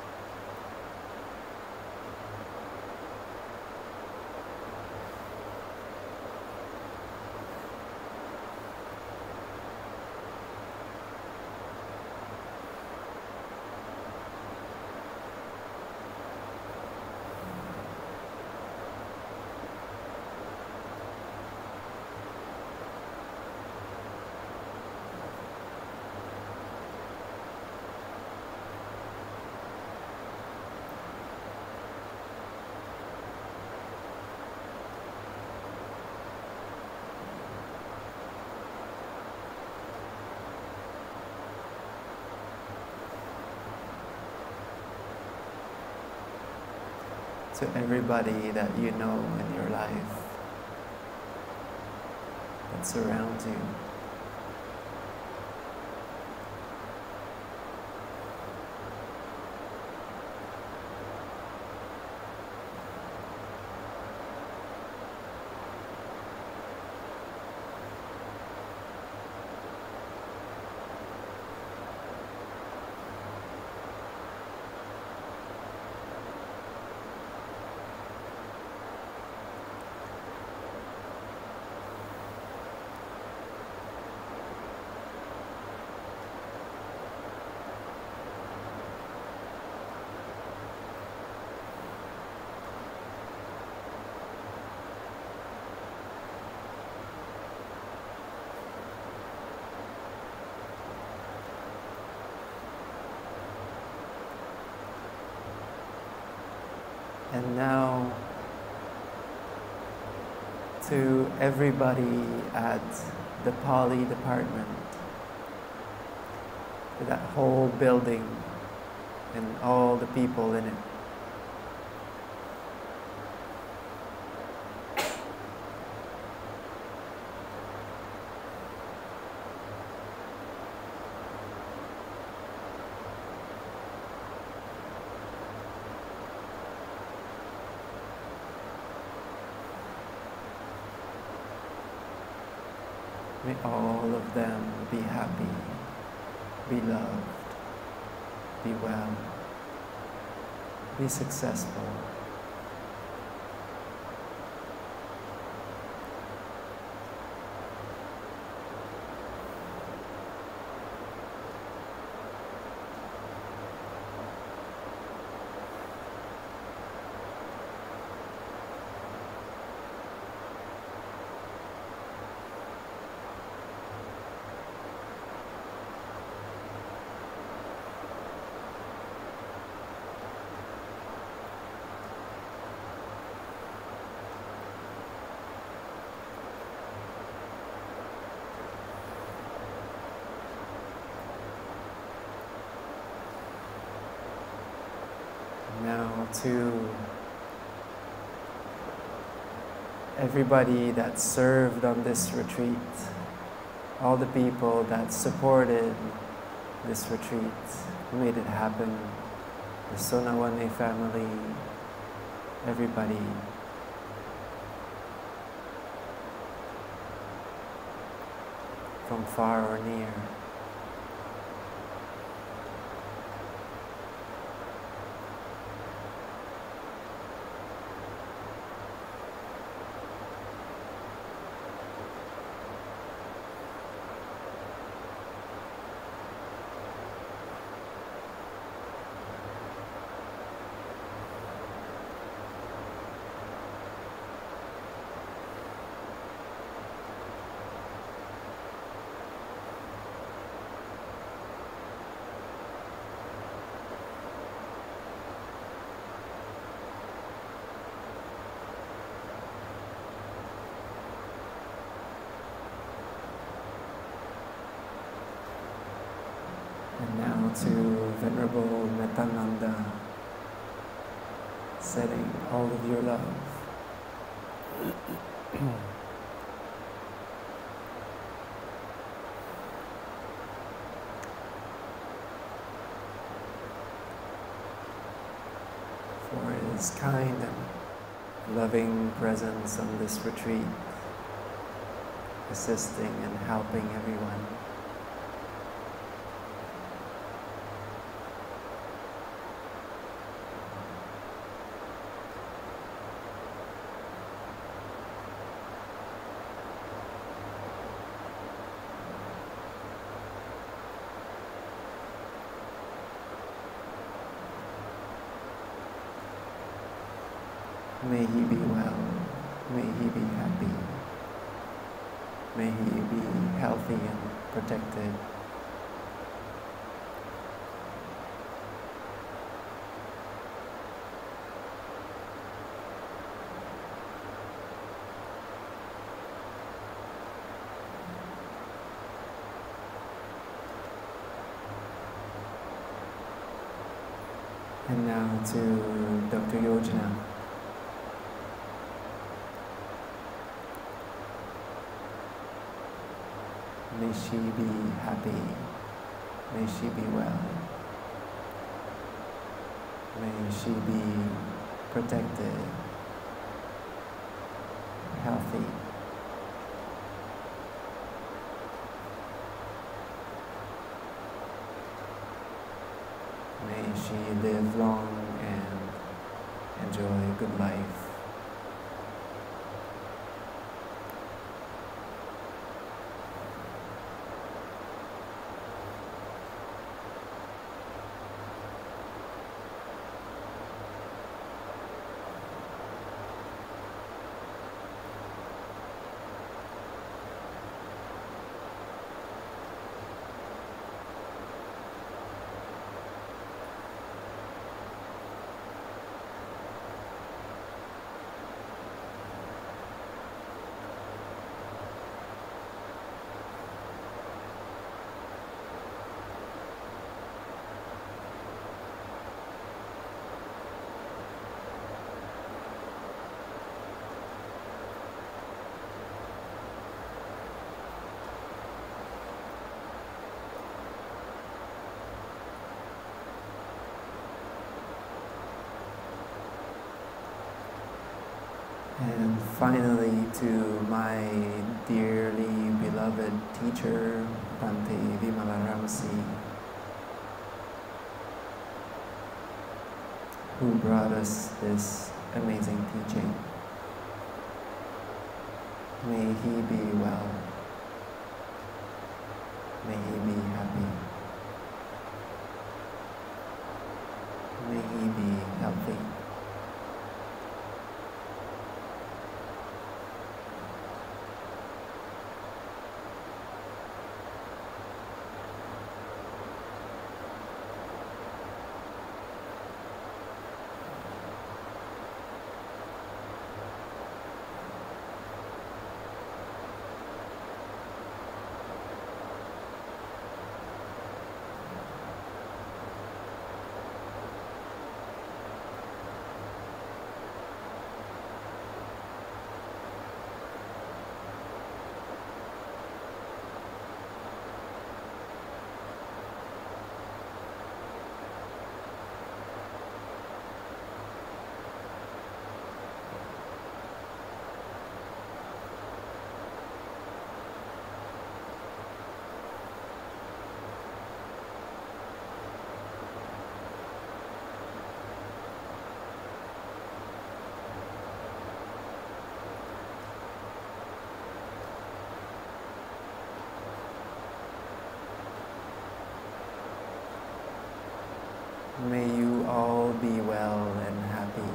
to everybody that you know in your life, that surrounds you. And now, to everybody at the Pali department, to that whole building and all the people in it. May all of them be happy, be loved, be well, be successful. To everybody that served on this retreat, all the people that supported this retreat, who made it happen, the Sonawane family, everybody. From far or near. To Venerable Mettānanda, setting all of your love for his kind and loving presence on this retreat, assisting and helping everyone. May he be well, may he be happy, may he be healthy and protected. And now to Dr. Yojana, May she be happy. May she be well. May she be protected, healthy. May she live long and enjoy a good life. And finally, to my dearly beloved teacher, Bhante Vimalaramsi, who brought us this amazing teaching. May he be well. May he be happy. May he be healthy. May you all be well and happy,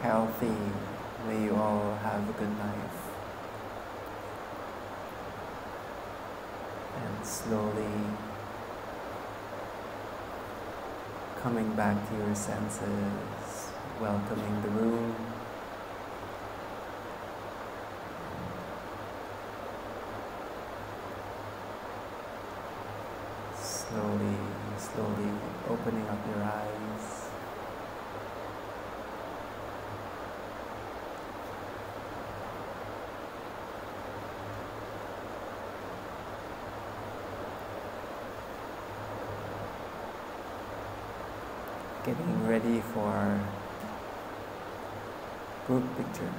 healthy. May you all have a good life. And slowly coming back to your senses, welcoming the room. Slowly opening up your eyes. Getting ready for group picture.